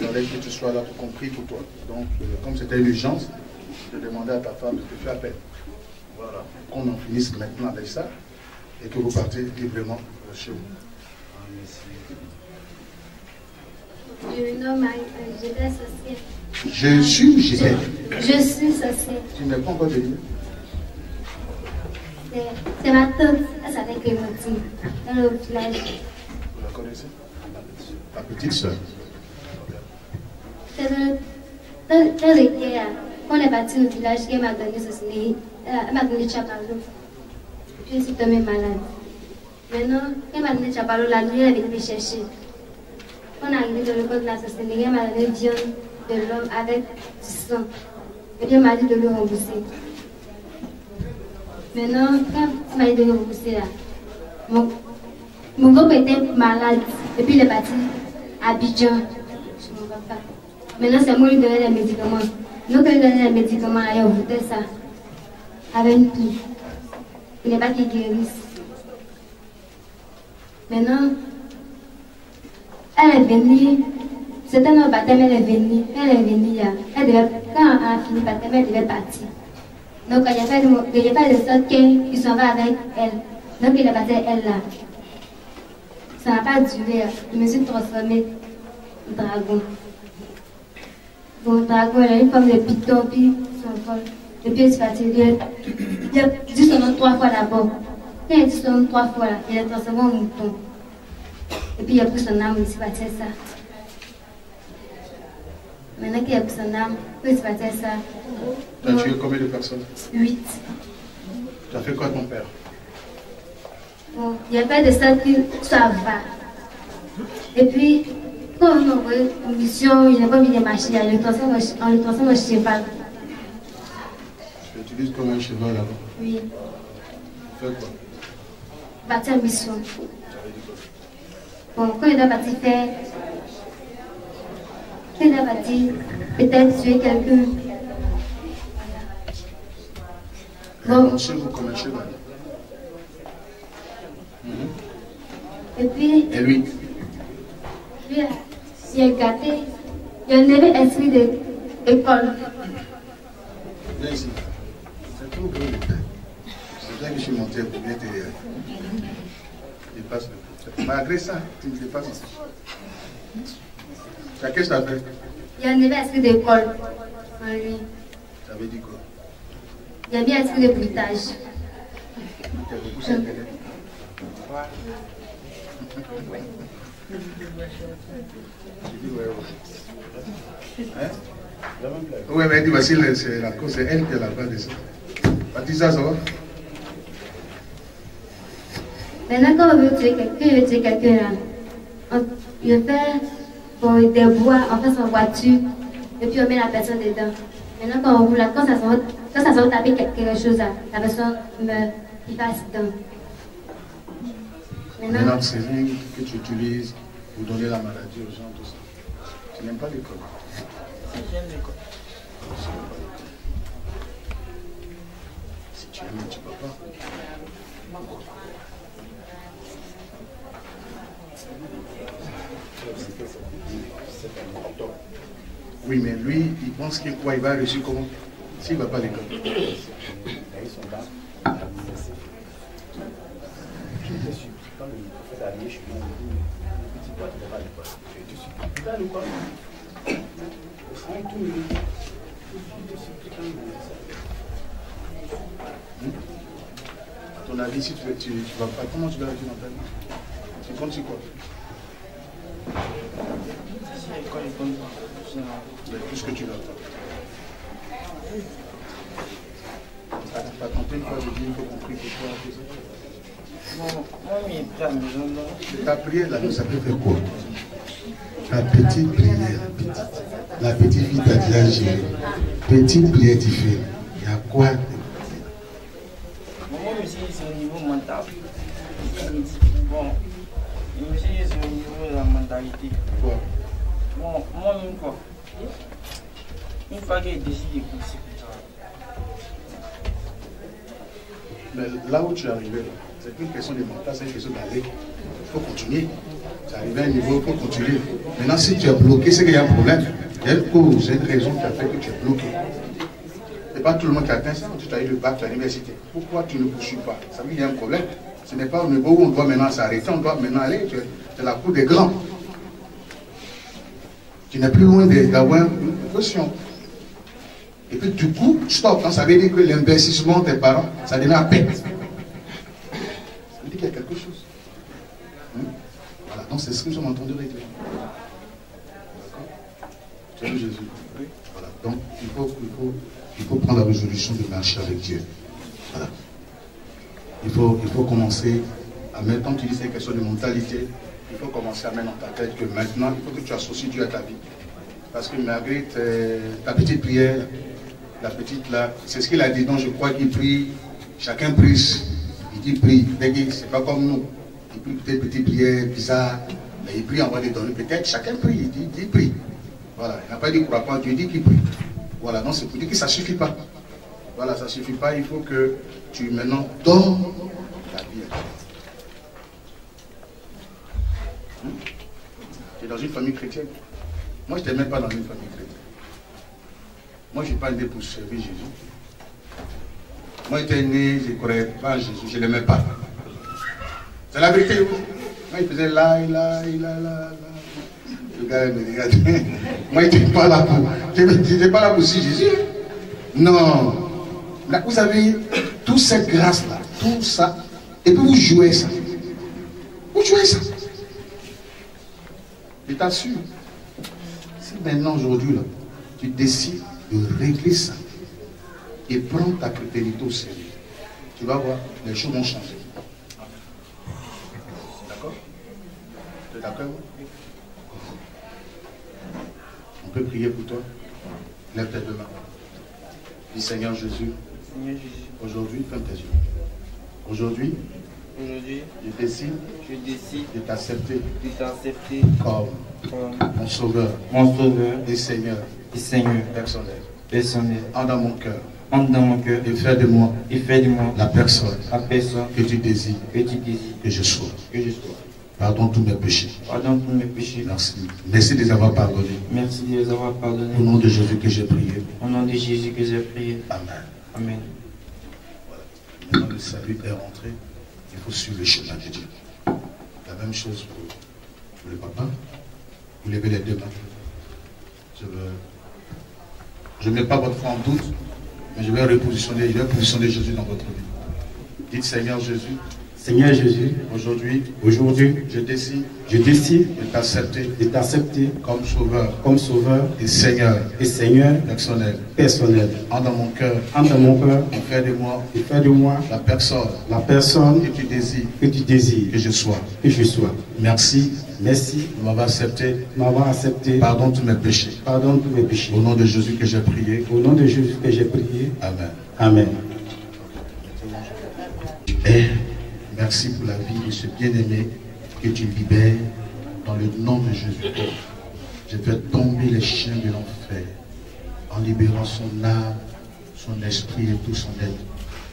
Il fallait que tu sois là pour compris pour toi. Donc, euh, comme c'était une urgence, je te demandais à ta femme de te faire appel. Voilà. Qu'on en finisse maintenant avec ça et que vous partez librement chez vous. Ah, merci. Je nomme Angela Sassier. Je suis Gisèle. Je suis Sassé. Tu ne prends pas de livre. C'est ma tante, elle s'appelle Clémentine, dans le village. Vous la connaissez? La petite soeur. C'est dans le guerre, quand on est parti au village, elle m'a donné ce ciné, elle m'a donné Chapalo. Je suis tombée malade. Maintenant, elle m'a donné Chapalo, la nuit, elle est venue me chercher. Quand on est arrivé dans le camp de la société, elle m'a donné Dion. De l'homme avec du sang. Et Dieu m'a dit de le rembourser. Maintenant, quand il m'a dit de le rembourser, là, mon, mon groupe était malade. Et puis il est parti à Abidjan. Je ne m'en pas. Maintenant, c'est moi qui lui donnais les médicaments. Nous, quand il donnait les médicaments, là, on votait ça. Avec une plie. Il n'est pas qu'il guérisse. Maintenant, elle est venue. C'était notre baptême, elle est venue, elle est venue là. Elle devait, quand on a fini le baptême, elle devait partir. Donc j'ai fait de sorte qu'il s'en va avec elle. Donc il a battu elle là. Ça n'a pas duré, je me suis transformée en dragon. Bon, dragon, elle a une forme de piton, puis son vol. Et puis elle s'est partie, il a dit son nom trois fois d'abord. Quand il a dit son nom trois fois là, il a transformé en mouton. Et puis il a pris son âme, il s'est parti ça. Maintenant qu'il y a son âme, peut se passer ça. Tu as tué combien de personnes? Huit. Tu as fait quoi ton père? Bon, il y a pas de ça qui ça va. Et puis, quand on m'a envoyé une mission, il n'a pas mis de machines, on le transforme en cheval. Tu l'utilises comme un cheval là-bas? Oui. Tu fais quoi? Partir en mission. Bon, quand il doit partir faire. Qu'elle a parti, peut-être tuer quelqu'un. Bon. Et puis, et lui, lui, il est gâté. Il a un élève inscrit de l'école. Viens ici. C'est trop beau. C'est bien que je suis monté pour bien te dire. Il passe le coup. Malgré ça, tu me dépasses ici. Qu'est-ce que tu as fait? Il y a un élève inscrit d'école en lui. Tu avais dit quoi? Il y a bien inscrit de bruitage. Tu as beaucoup servi. Tu dis ouais, ouais. Hein? Oui, mais elle dit voici la cause, c'est elle qui est la bas de ça. Batisa, ça va? Maintenant, quand on veut tuer quelqu'un, on veut tuer quelqu'un là. Je fais. Bon, il déboire, on fait son voiture, et puis on met la personne dedans. Maintenant, quand on roule, quand ça sort, quand ça sort taper quelque chose, la personne meurt, il passe dedans. Maintenant, c'est rien que tu utilises pour donner la maladie aux gens, tout ça. Tu n'aimes pas l'école. J'aime l'école. Si tu aimes, tu ne peux pas. Oui, mais lui, il pense qu'il quoi, il va réussir comment? S'il ne va pas à l'école. A ton avis, si tu veux, tu, tu vas pas, comment tu vas réussir mentalement? Tu comptes sur quoi? Si à l'école, je compte pas. Tout ce que tu vas faire. Tu vas compter une fois, je dis, il faut compris que toi, tu sais. Non, non, mais il est à la maison, non. Ta prière, là, ça peut faire quoi? La petite prière, petite. La petite vie t'a déjà géré. Petite prière, tu fais. Il y a quoi? C'est au niveau mental. Bon, je me suis dit c'est au niveau de la mentalité. Quoi? Bon, moi-même quoi. Une fois que je décide de pousser pour ça. Mais là où tu es arrivé, c'est plus une question de mental, c'est une question d'aller. Il faut continuer. Tu es arrivé à un niveau, il faut continuer. Maintenant, si tu es bloqué, c'est qu'il y a un problème. Il y a une cause, une raison qui a fait que tu es bloqué. C'est pas tout le monde qui atteint ça, tu as eu le bac à l'université. Pourquoi tu ne poursuis pas? Ça veut dire qu'il y a un problème. Ce n'est pas au niveau où on doit maintenant s'arrêter, on doit maintenant aller. C'est la cour des grands. Tu n'es plus loin d'avoir une profession. Et puis du coup, stop. Quand ça veut dire que l'investissement des parents, ça devient à peine. Ça veut dire qu'il y a quelque chose. Hum? Voilà, donc c'est ce que nous sommes en train de régler. D'accord? Tu as vu Jésus? Oui. Voilà, donc il faut... Il faut Il faut prendre la résolution de marcher avec Dieu. Voilà. Il faut, il faut commencer à mettre, quand tu dis ces questions de mentalité, il faut commencer à mettre dans ta tête que maintenant, il faut que tu associes Dieu à ta vie. Parce que malgré ta petite prière, la petite là, c'est ce qu'il a dit, donc je crois qu'il prie, chacun prie, il dit prie, c'est pas comme nous. Il prie peut-être petite prière, bizarre, mais il prie, on va les donner peut-être, chacun prie, il dit, il prie. Voilà, il n'a pas dit qu'il ne croit pas, Dieu dit qu'il prie. Voilà, donc c'est pour dire que ça ne suffit pas. Voilà, ça ne suffit pas, il faut que tu maintenant donnes ta vie à toi. Tu es dans une famille chrétienne. Moi, je n'étais même pas dans une famille chrétienne. Moi, je n'ai pas né pour servir Jésus. Moi, j'étais né, je ne croyais pas à Jésus, je ne l'aimais pas. C'est la vérité. Moi, il faisait là, là, là, là. Le gars me regardait. Moi, je n'étais pas là pour. Je n'étais pas là pour si Jésus. Non. Là, vous avez toute cette grâce-là, tout ça. Et puis vous jouez ça. Vous jouez ça. Je t'assure. Si maintenant, aujourd'hui, tu décides de régler ça et prends ta crédulité au sérieux, tu vas voir, les choses vont changer. D'accord? Tu es d'accord? Je peux prier pour toi. Lève tes deux mains. Dis Seigneur Jésus, Seigneur Jésus. Aujourd'hui, ferme tes yeux. Aujourd'hui, Aujourd'hui je, décide je décide de t'accepter comme mon sauveur, mon sauveur et Seigneur, et Seigneur personnel. personnel. En dans mon cœur. Entre dans mon cœur et fais de moi, et fais de moi la personne, la personne que tu désires, que tu désires, que je sois. Que je sois. Pardonne tous mes péchés. Pardonne tous mes péchés. Merci. Merci de les avoir pardonnés. Merci de les avoir pardonnés. Au nom de Jésus que j'ai prié. Au nom de Jésus que j'ai prié. Amen. Amen. Voilà. Maintenant le salut est rentré. Il faut suivre le chemin de Dieu. La même chose pour, pour le papa. Vous levez les deux mains. Je, veux... je ne mets pas votre foi en doute, mais je vais repositionner, je vais positionner Jésus dans votre vie. Dites Seigneur Jésus. Seigneur Jésus, aujourd'hui, aujourd'hui, je décide, je décide de t'accepter, de t'accepter comme sauveur, comme sauveur et Seigneur, et Seigneur personnel, personnel. En dans mon cœur, en dans mon cœur, et fais de moi, et fais de moi la personne, la personne que tu désires, que tu désires, que je sois, que je sois. Merci, merci de m'avoir accepté, m'avoir accepté. Pardonne tous mes péchés, pardonne tous mes péchés. Au nom de Jésus que j'ai prié, au nom de Jésus que j'ai prié. Amen, amen. Et merci pour la vie de ce bien-aimé que tu libères dans le nom de Jésus. Je fais tomber les chaînes de l'enfer en libérant son âme, son esprit et tout son être.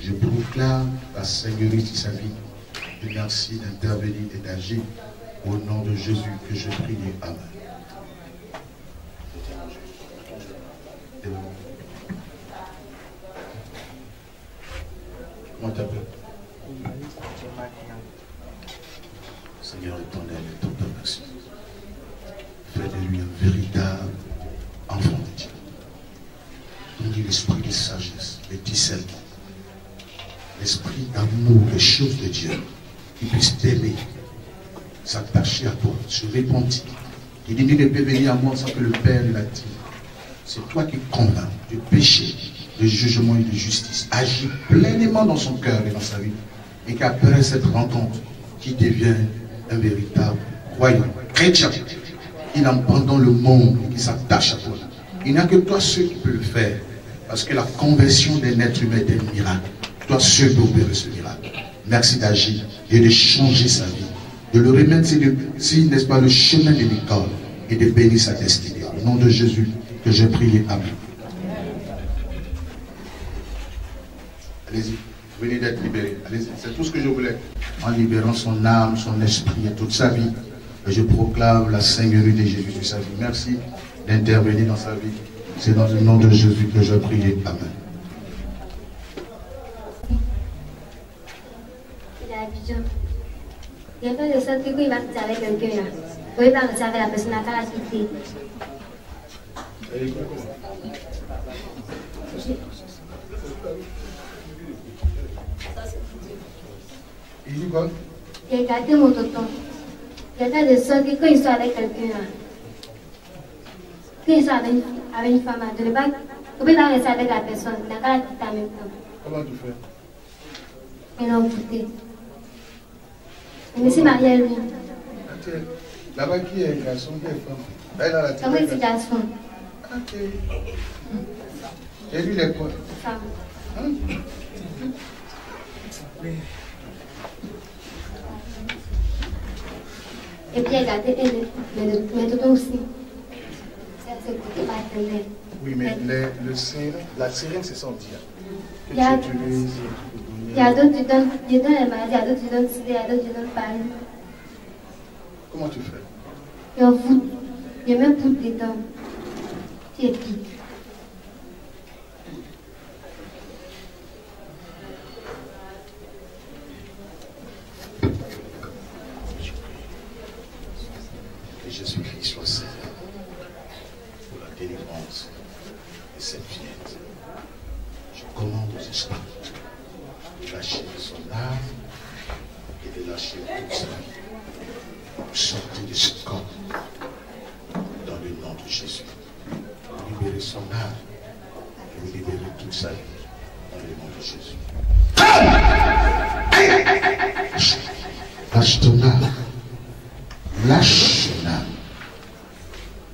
Je proclame la Seigneurie de sa vie. Je merci d'intervenir et d'agir au nom de Jésus que je prie. Amen. Comment t'appelles? Seigneur éternel, toute ta merci. dit l'esprit de sagesse, le discernement, l'esprit d'amour, les choses de Dieu, qui puisse t'aimer, s'attacher à toi, se repentir. Il dit, nul ne peut venir à moi sans que le Père l'a dit. C'est toi qui condamnes du péché, de jugement et de justice. Agis pleinement dans son cœur et dans sa vie. Et qu'après cette rencontre, qui devient un véritable croyant, chrétien, il abandonne le monde et qui s'attache à toi. Il n'y a que toi seul qui peut le faire. Parce que la conversion d'un être humain est un miracle. Toi seul peut opérer ce miracle. Merci d'agir et de changer sa vie. De le remettre, si n'est-ce pas, le chemin de l'école et de bénir sa destinée. Au nom de Jésus, que je prie. Amen. Allez-y. Venez d'être libéré. C'est tout ce que je voulais. En libérant son âme, son esprit et toute sa vie, je proclame la Seigneurie de Jésus sur sa vie. Merci d'intervenir dans sa vie. C'est dans le nom de Jésus que je prie. Amen. Il est à Abidjan. Il a fait de sorte que quand il va sortir avec quelqu'un là, quand il va sortir avec la personne, à va quitter. Il dit quoi? Il a gâté mon tonton. Il a fait de sorte que quand il soit avec quelqu'un là, quand il soit avec, avec une femme là, de le bac, quand il va rester avec la personne, il n'a qu'à la quitter en même temps. Comment tu fais? Mais non, quitter. Mais c'est marié, lui. Là-bas, qui est garçon, qui est femme? Comment il est garçon? Ok. Et lui, il est quoi? Femme. Hein? Et puis, regardez, mais tout aussi. C'est côté maternel. Oui, mais le sirène, la sirène, c'est son dia. Que tu utilises. Il y a d'autres qui donnent les maladies, il y a d'autres qui donnent l'idée, il y a d'autres qui donnent Paris. Comment tu fais? Il y a foot, il y a même foot dedans. C'est épique. Que Jésus-Christ soit Seigneur pour la délivrance de cette fillette. Je commande aux esprits de lâcher son âme et de lâcher toute sa vie. Sortez de ce corps dans le nom de Jésus. Libérez son âme et libérez toute sa vie dans le nom de Jésus. Lâche, lâche ton âme. Lâche son âme.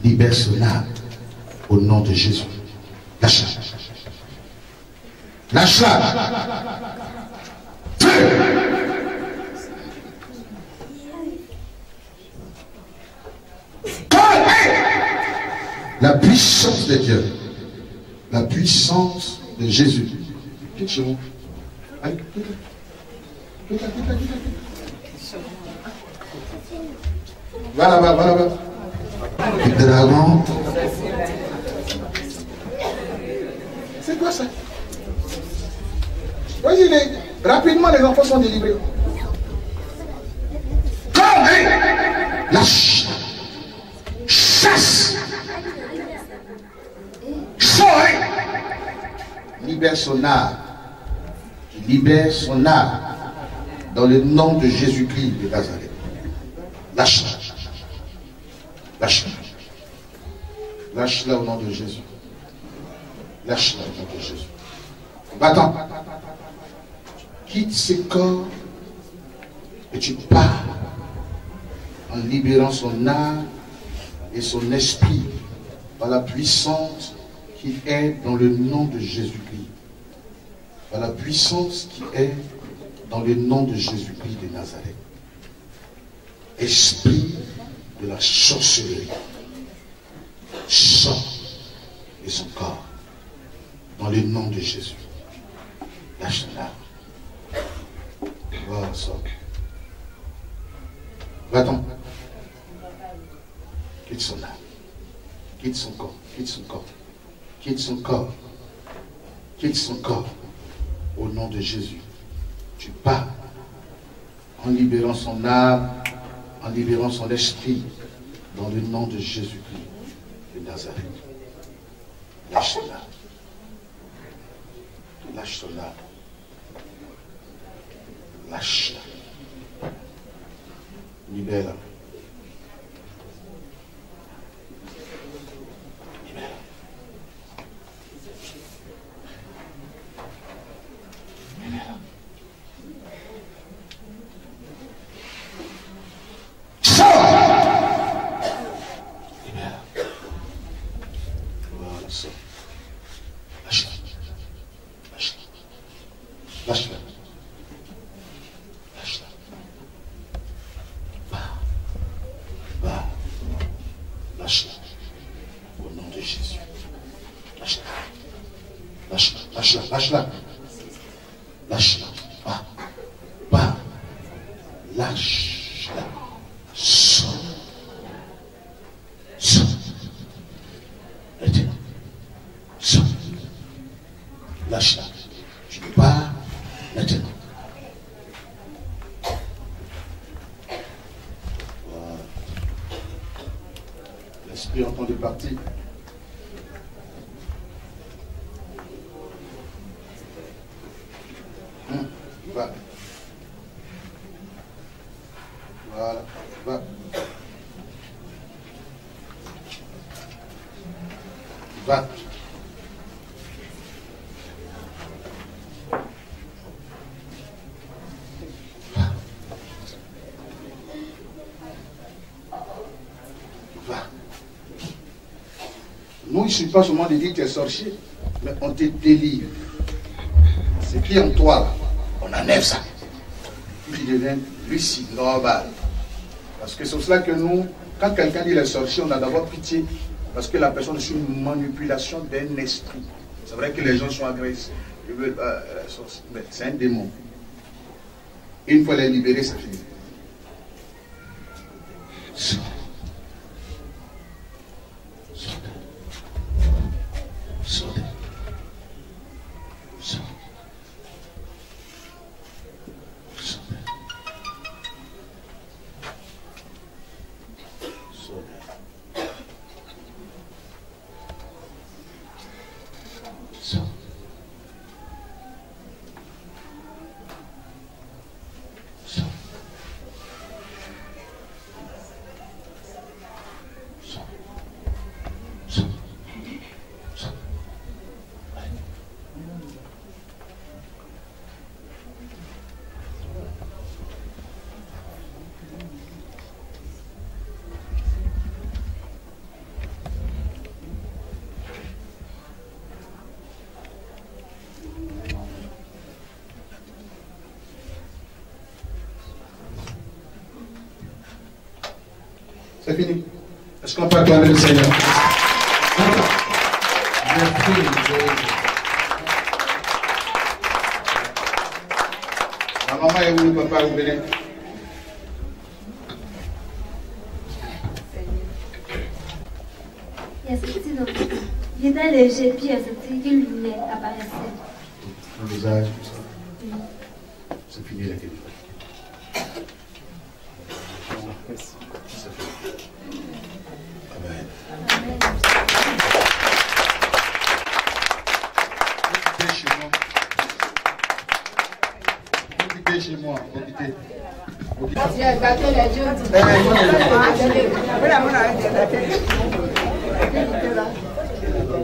Libère son âme au nom de Jésus. Lâche. Lâche la. La puissance de Dieu, la puissance de Jésus. Quitte chez vous. Allez, quitte, quitte, quitte, quitte. Va là-bas, va là-bas. Le dragon. C'est quoi ça? Voyez, les... rapidement, les enfants sont délivrés. Lâche. Chasse. Sors. Libère son âme. Libère son âme. Dans le nom de Jésus-Christ de Nazareth. Lâche-la. Lâche-la. Lâche-la au nom de Jésus. Lâche-la au nom de Jésus. Va-t'en. Quitte ce corps et tu pars en libérant son âme et son esprit par la puissance qui est dans le nom de Jésus-Christ. Par la puissance qui est dans le nom de Jésus-Christ de Nazareth. Esprit de la sorcellerie, sort de son corps dans le nom de Jésus. Lâche ton âme. Voilà, sort. Va-t'en. Quitte son âme. Quitte son corps. Quitte son corps. Quitte son corps. Quitte son corps. Au nom de Jésus. Tu pars en libérant son âme, en libérant son esprit, dans le nom de Jésus-Christ de Nazareth. Lâche-la. lâche cela. Lâche-la. Libère-la. Il ne suffit pas seulement de dire que tu es sorcier, mais on te délivre. Ce qui est en toi, là, on enlève ça. Puis tu deviens lucide, normal. Parce que c'est pour cela que nous, quand quelqu'un dit les sorciers, on a d'abord pitié. Parce que la personne suit une manipulation d'un esprit. C'est vrai que les gens sont agressés. Mais c'est un démon. Une fois les libérer, ça finit. C'est fini. Est-ce qu'on peut acclamer le Seigneur? Merci. Ma maman est où, papa, vous venez? Il y a ce petit nom. Il était léger, puis il y a cette lunette apparaissait. Un visage comme ça. Oui. C'est fini la question.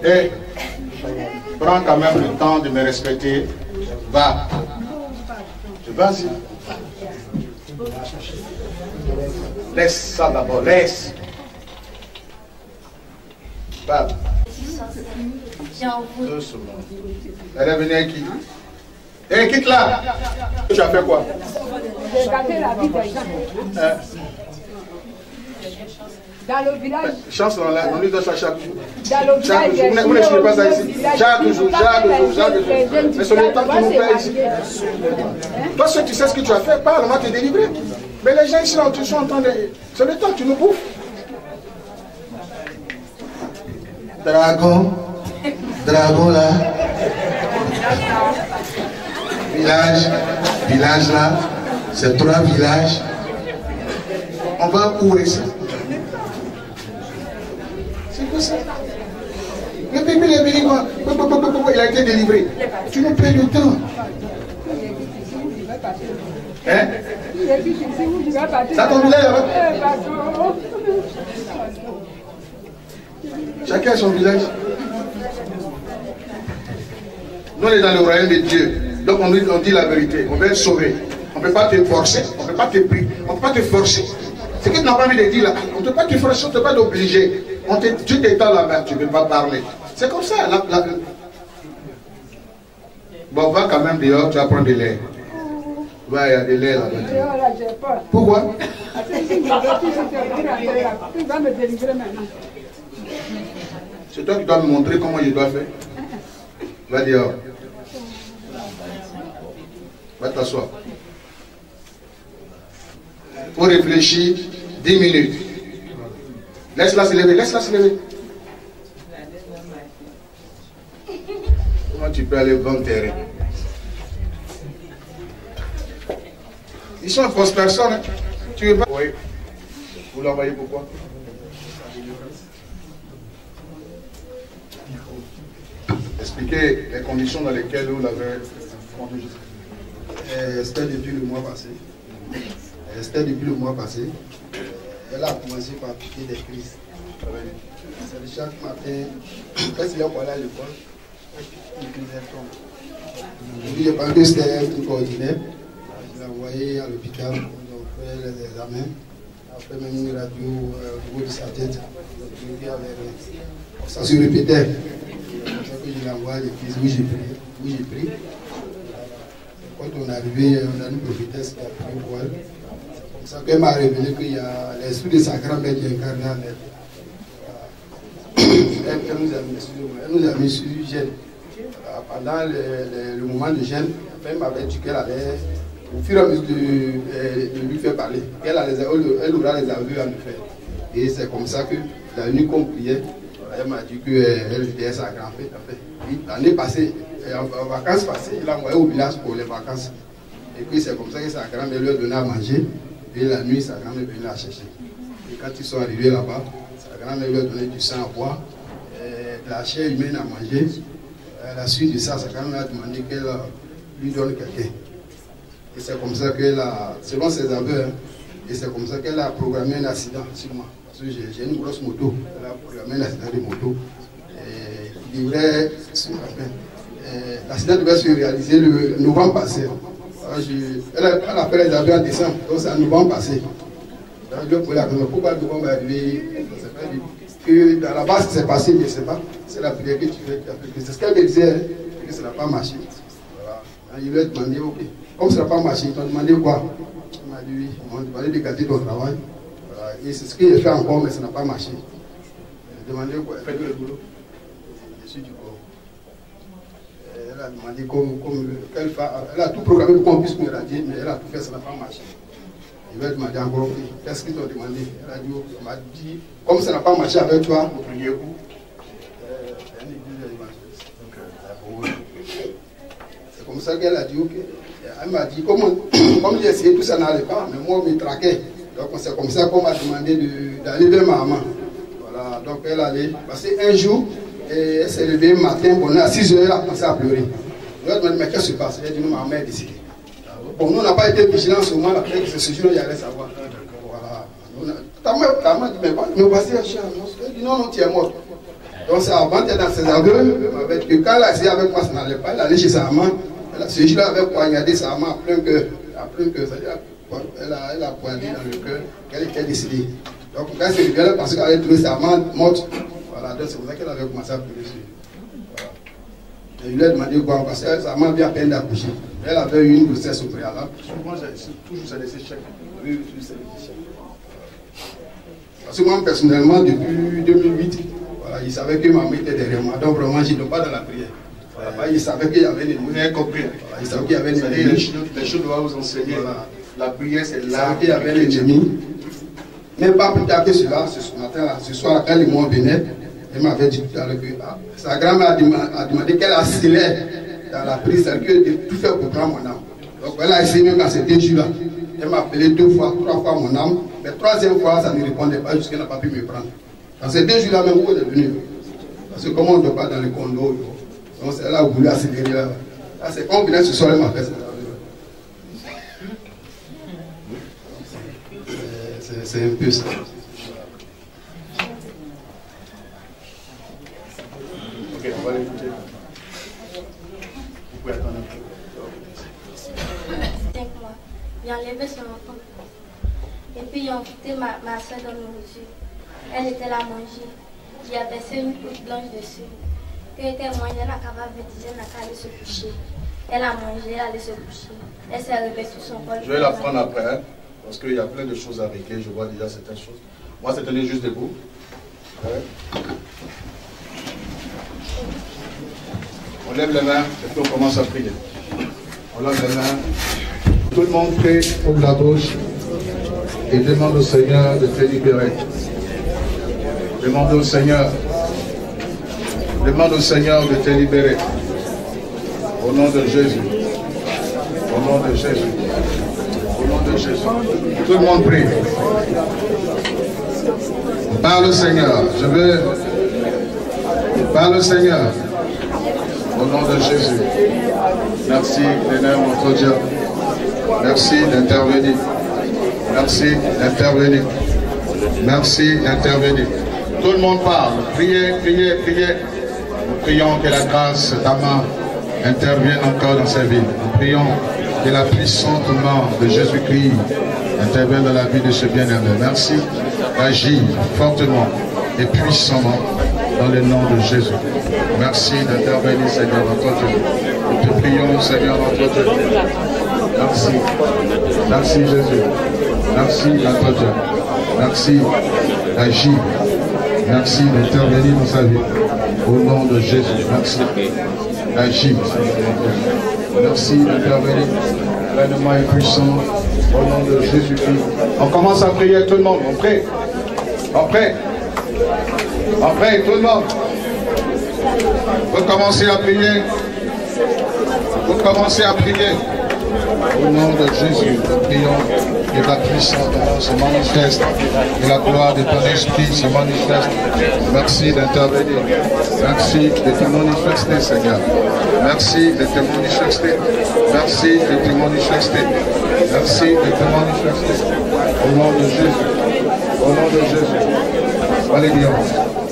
Et prends quand même le temps de me respecter. Va. Tu vas-y. Laisse ça d'abord. Laisse. Va. Deux secondes. Elle est venue avec qui? Eh, quitte là. Tu as fait quoi? J'ai gâté la vie des gens. Euh. Dans le village. Chance, on, on lui donne ça chaque jour. Dans le village, vous, vous n'expliquez pas ça ici. Chaque jour, chaque jour, chaque jour. Mais c'est le temps que nous payons ici. Toi, si tu sais ce que tu as fait, parle, on va te délivrer. Mais les gens ici, là, tu sont en train de. C'est le temps que tu nous bouffes. Dragon. Dragon là. Village. Village là. C'est trois villages. On va courir ça. C'est pour ça. Le permis est venu, il a été délivré. Tu nous perds du temps. Hein? Ça tombe là. Chacun a son village. Nous, on est dans le royaume de Dieu. Donc, on, on dit la vérité. On veut être sauvé. On ne peut pas te forcer. On ne peut pas te prier. On ne peut pas te forcer. Ce que tu n'as pas envie de dire là, on ne peut pas te forcer, on ne peut pas t'obliger. Tu t'étends la main, tu ne peux pas parler. C'est comme ça. La, la... Bon, va quand même dehors, tu vas prendre de l'air. Ouais, il y a de l'air là-bas. Pourquoi? Tu vas me délivrer maintenant. C'est toi qui dois me montrer comment je dois faire. Va dehors. Va t'asseoir. Pour réfléchir dix minutes. Laisse-la se lever, laisse-la se lever. Comment tu peux aller au grand terrain? Ils sont fausses personnes. Hein. Tu veux pas? Oui. Vous l'envoyez pourquoi? Expliquez les conditions dans lesquelles vous l'avez conduit. Euh, C'était depuis le mois passé. C'était depuis le mois passé. Elle a commencé par piquer des crises. C'est chaque matin, quand il est allé à l'école, une crise tombe. Je lui ai pensé que c'était une coordinée. Je l'ai envoyé à l'hôpital, on a fait les examens. Après même une radio au niveau de sa tête. Ça se répétait. C'est pour ça que je l'ai envoyé à l'église où j'ai pris. Où j'ai pris. Quand on est arrivé, on a une prophétesse qui a pris au voile. C'est pour ça qu'elle m'a révélé qu'il y a l'esprit de sa grand-mère qui est incarné en elle. Elle nous a mis sur le gel. Pendant le, le, le moment de gel, elle m'avait dit qu'elle allait, au fur et à mesure de, de lui faire parler, elle, a les, elle aura les aveux à nous faire. Et c'est comme ça que la nuit qu'on priait, elle m'a dit qu'elle était sa grand-mère. L'année passée, en vacances passées, il l'a envoyée au village pour les vacances. Et puis c'est comme ça que sa grand-mère lui a donné à manger. Et la nuit, sa grand-mère est venue la chercher. Et quand ils sont arrivés là-bas, sa grand-mère lui a donné du sang à boire, de la chair humaine à manger. À la suite de ça, sa grand-mère a demandé qu'elle lui donne quelqu'un. Et c'est comme ça qu'elle a, selon ses aveux, et c'est comme ça qu'elle a programmé un accident sur moi. Parce que j'ai une grosse moto. Elle a programmé un accident de moto. Et il devrait, l'accident devait se réaliser le novembre passé. Je, elle a fait les aveux en décembre, donc c'est en novembre passé. Donc je voulais la connaître. Pourquoi novembre arrivé? Que dans la base, c'est passé, je ne sais pas. C'est la prière que tu fais. C'est ce qu'elle me disait, hein, que ça n'a pas marché. Voilà. Je lui ai demandé, ok. Comme ça n'a pas marché, ils t'ont demandé quoi? Elle m'a dit, oui, ils m'ont demandé de garder ton travail. Voilà. Et c'est ce que j'ai fait encore, mais ça n'a pas marché. Elle m'a demandé quoi? Elle fait que le boulot. Je suis du corps. Elle a demandé comme, comme elle, fa... elle a tout programmé pour qu'on puisse me radier, mais elle a tout fait, ça n'a pas marché. Je lui ai demandé encore, qu'est-ce qu'ils t'ont demandé? Elle a dit, elle m'a dit, comme ça n'a pas marché avec toi, vous priez où? Elle dit, elle est c'est comme ça qu'elle a dit, ok. Elle m'a dit, comment, comme j'ai essayé, tout ça n'allait pas, mais moi, on me traquait. Donc c'est comme ça qu'on m'a demandé d'aller vers ma maman. Voilà, donc elle allait passer un jour. Et elle s'est levée le matin, bon, à six heures, elle a commencé à pleurer. Elle m'a dit, mais qu'est-ce qui se passe? Elle a dit, non, ma mère est décédée. Bon, nous, on n'a pas été vigilants ce moment, après que ce jour-là, il allait savoir. Voilà. Ta mère dit, mais bon, nous passons à chien. Elle dit, non, non, tu es morte. Donc, c'est avant, tu es dans ses aveux. Quand elle a essayé avec moi, ça n'allait pas. Elle allait chez sa maman. Ce jour-là, elle avait poignardé sa maman à plein cœur. À plein cœur. Elle a poignardé dans le cœur qu'elle était décédée. Donc, quand elle s'est levée, elle a pensé qu'elle allait trouver sa maman morte. Voilà, donc c'est pour ça qu'elle avait commencé à pleurer. Voilà. Et je lui ai demandé quoi, parce que sa mère vient à peine d'accoucher. Elle avait eu une grossesse au préalable. Souvent, toujours ça laissait chèque. Oui, toujours ça laissait chèque. Parce que moi, personnellement, depuis deux mille huit, voilà, il savait que ma mère était derrière moi. Donc vraiment, je ne suis pas dans la prière. Voilà, bah, il savait qu'il y avait des moyens compris. Voilà, il savait qu'il y avait des ennemis. Les choses doivent vous enseigner. Voilà. La prière, c'est là. Il savait qu'il y avait des ennemis. Mais pas plus tard que cela, ce matin-là, ce soir, quand les mois venaient, elle m'avait dit tout à l'heure que ah, sa grand-mère a demandé, demandé qu'elle accélère dans la prise, c'est-à-dire de tout faire pour prendre mon âme. Donc elle a essayé même dans ces deux jours-là. Elle m'a appelé deux fois, trois fois mon âme, mais troisième fois, ça ne répondait pas jusqu'à qu'elle n'a pas pu me prendre. Dans ces deux jours-là, même où elle est venue. Parce que comme on ne dort pas dans le condo, donc c'est là où vous voulez accélérer là. Là, c'est quand on vient ce soir, ma personne. C'est un peu ça. Ok, on va l'écouter. Vous pouvez attendre un peu. C'était moi. J'ai enlevé son enfant. Et puis, ils ont foutu ma, ma soeur dans nos yeux. Elle était là à manger. J'ai versé une poudre blanche dessus. Quand elle était moyenne, elle a allé se coucher. Elle a mangé, elle allait se coucher. Elle s'est réveillée sur son corps. Je vais la prendre après, hein, parce qu'il y a plein de choses à régler. Je vois déjà certaines choses. Moi, c'est tenir juste debout. Ouais. On lève les mains et puis on commence à prier. On lève les mains. Tout le monde fait pour la gauche. Et demande au Seigneur de te libérer. Demande au Seigneur. Demande au Seigneur de te libérer. Au nom de Jésus. Au nom de Jésus. Au nom de Jésus. Tout le monde prie. Par le Seigneur. Je veux. Par le Seigneur. Au nom de Jésus. Merci Seigneur notre Dieu. Merci d'intervenir. Merci d'intervenir. Merci d'intervenir. Tout le monde parle. Priez, priez, priez. Nous prions que la grâce d'Ama intervienne encore dans sa vie. Nous prions que la puissante mort de Jésus-Christ intervienne dans la vie de ce bien-aimé. Merci d'agir fortement et puissamment dans le nom de Jésus. Merci d'intervenir, Seigneur, notre Dieu. Nous te prions, Seigneur, notre Dieu. Merci. Merci, Jésus. Merci notre Dieu. Merci d'agir. Merci d'intervenir dans sa vie. Au nom de Jésus. Merci d'agir. Merci d'intervenir. Pleinement et puissant. Au nom de Jésus-Christ. On commence à prier tout le monde. On prie. On prie. On prie tout le monde. Vous commencez à prier. Vous commencez à prier. Au nom de Jésus, nous prions que la puissance se manifeste, que la gloire de ton esprit se manifeste. Merci d'intervenir. Merci de te manifester, Seigneur. Merci de te manifester. Merci de te manifester. Merci de te manifester. Au nom de Jésus. Au nom de Jésus. Alléluia.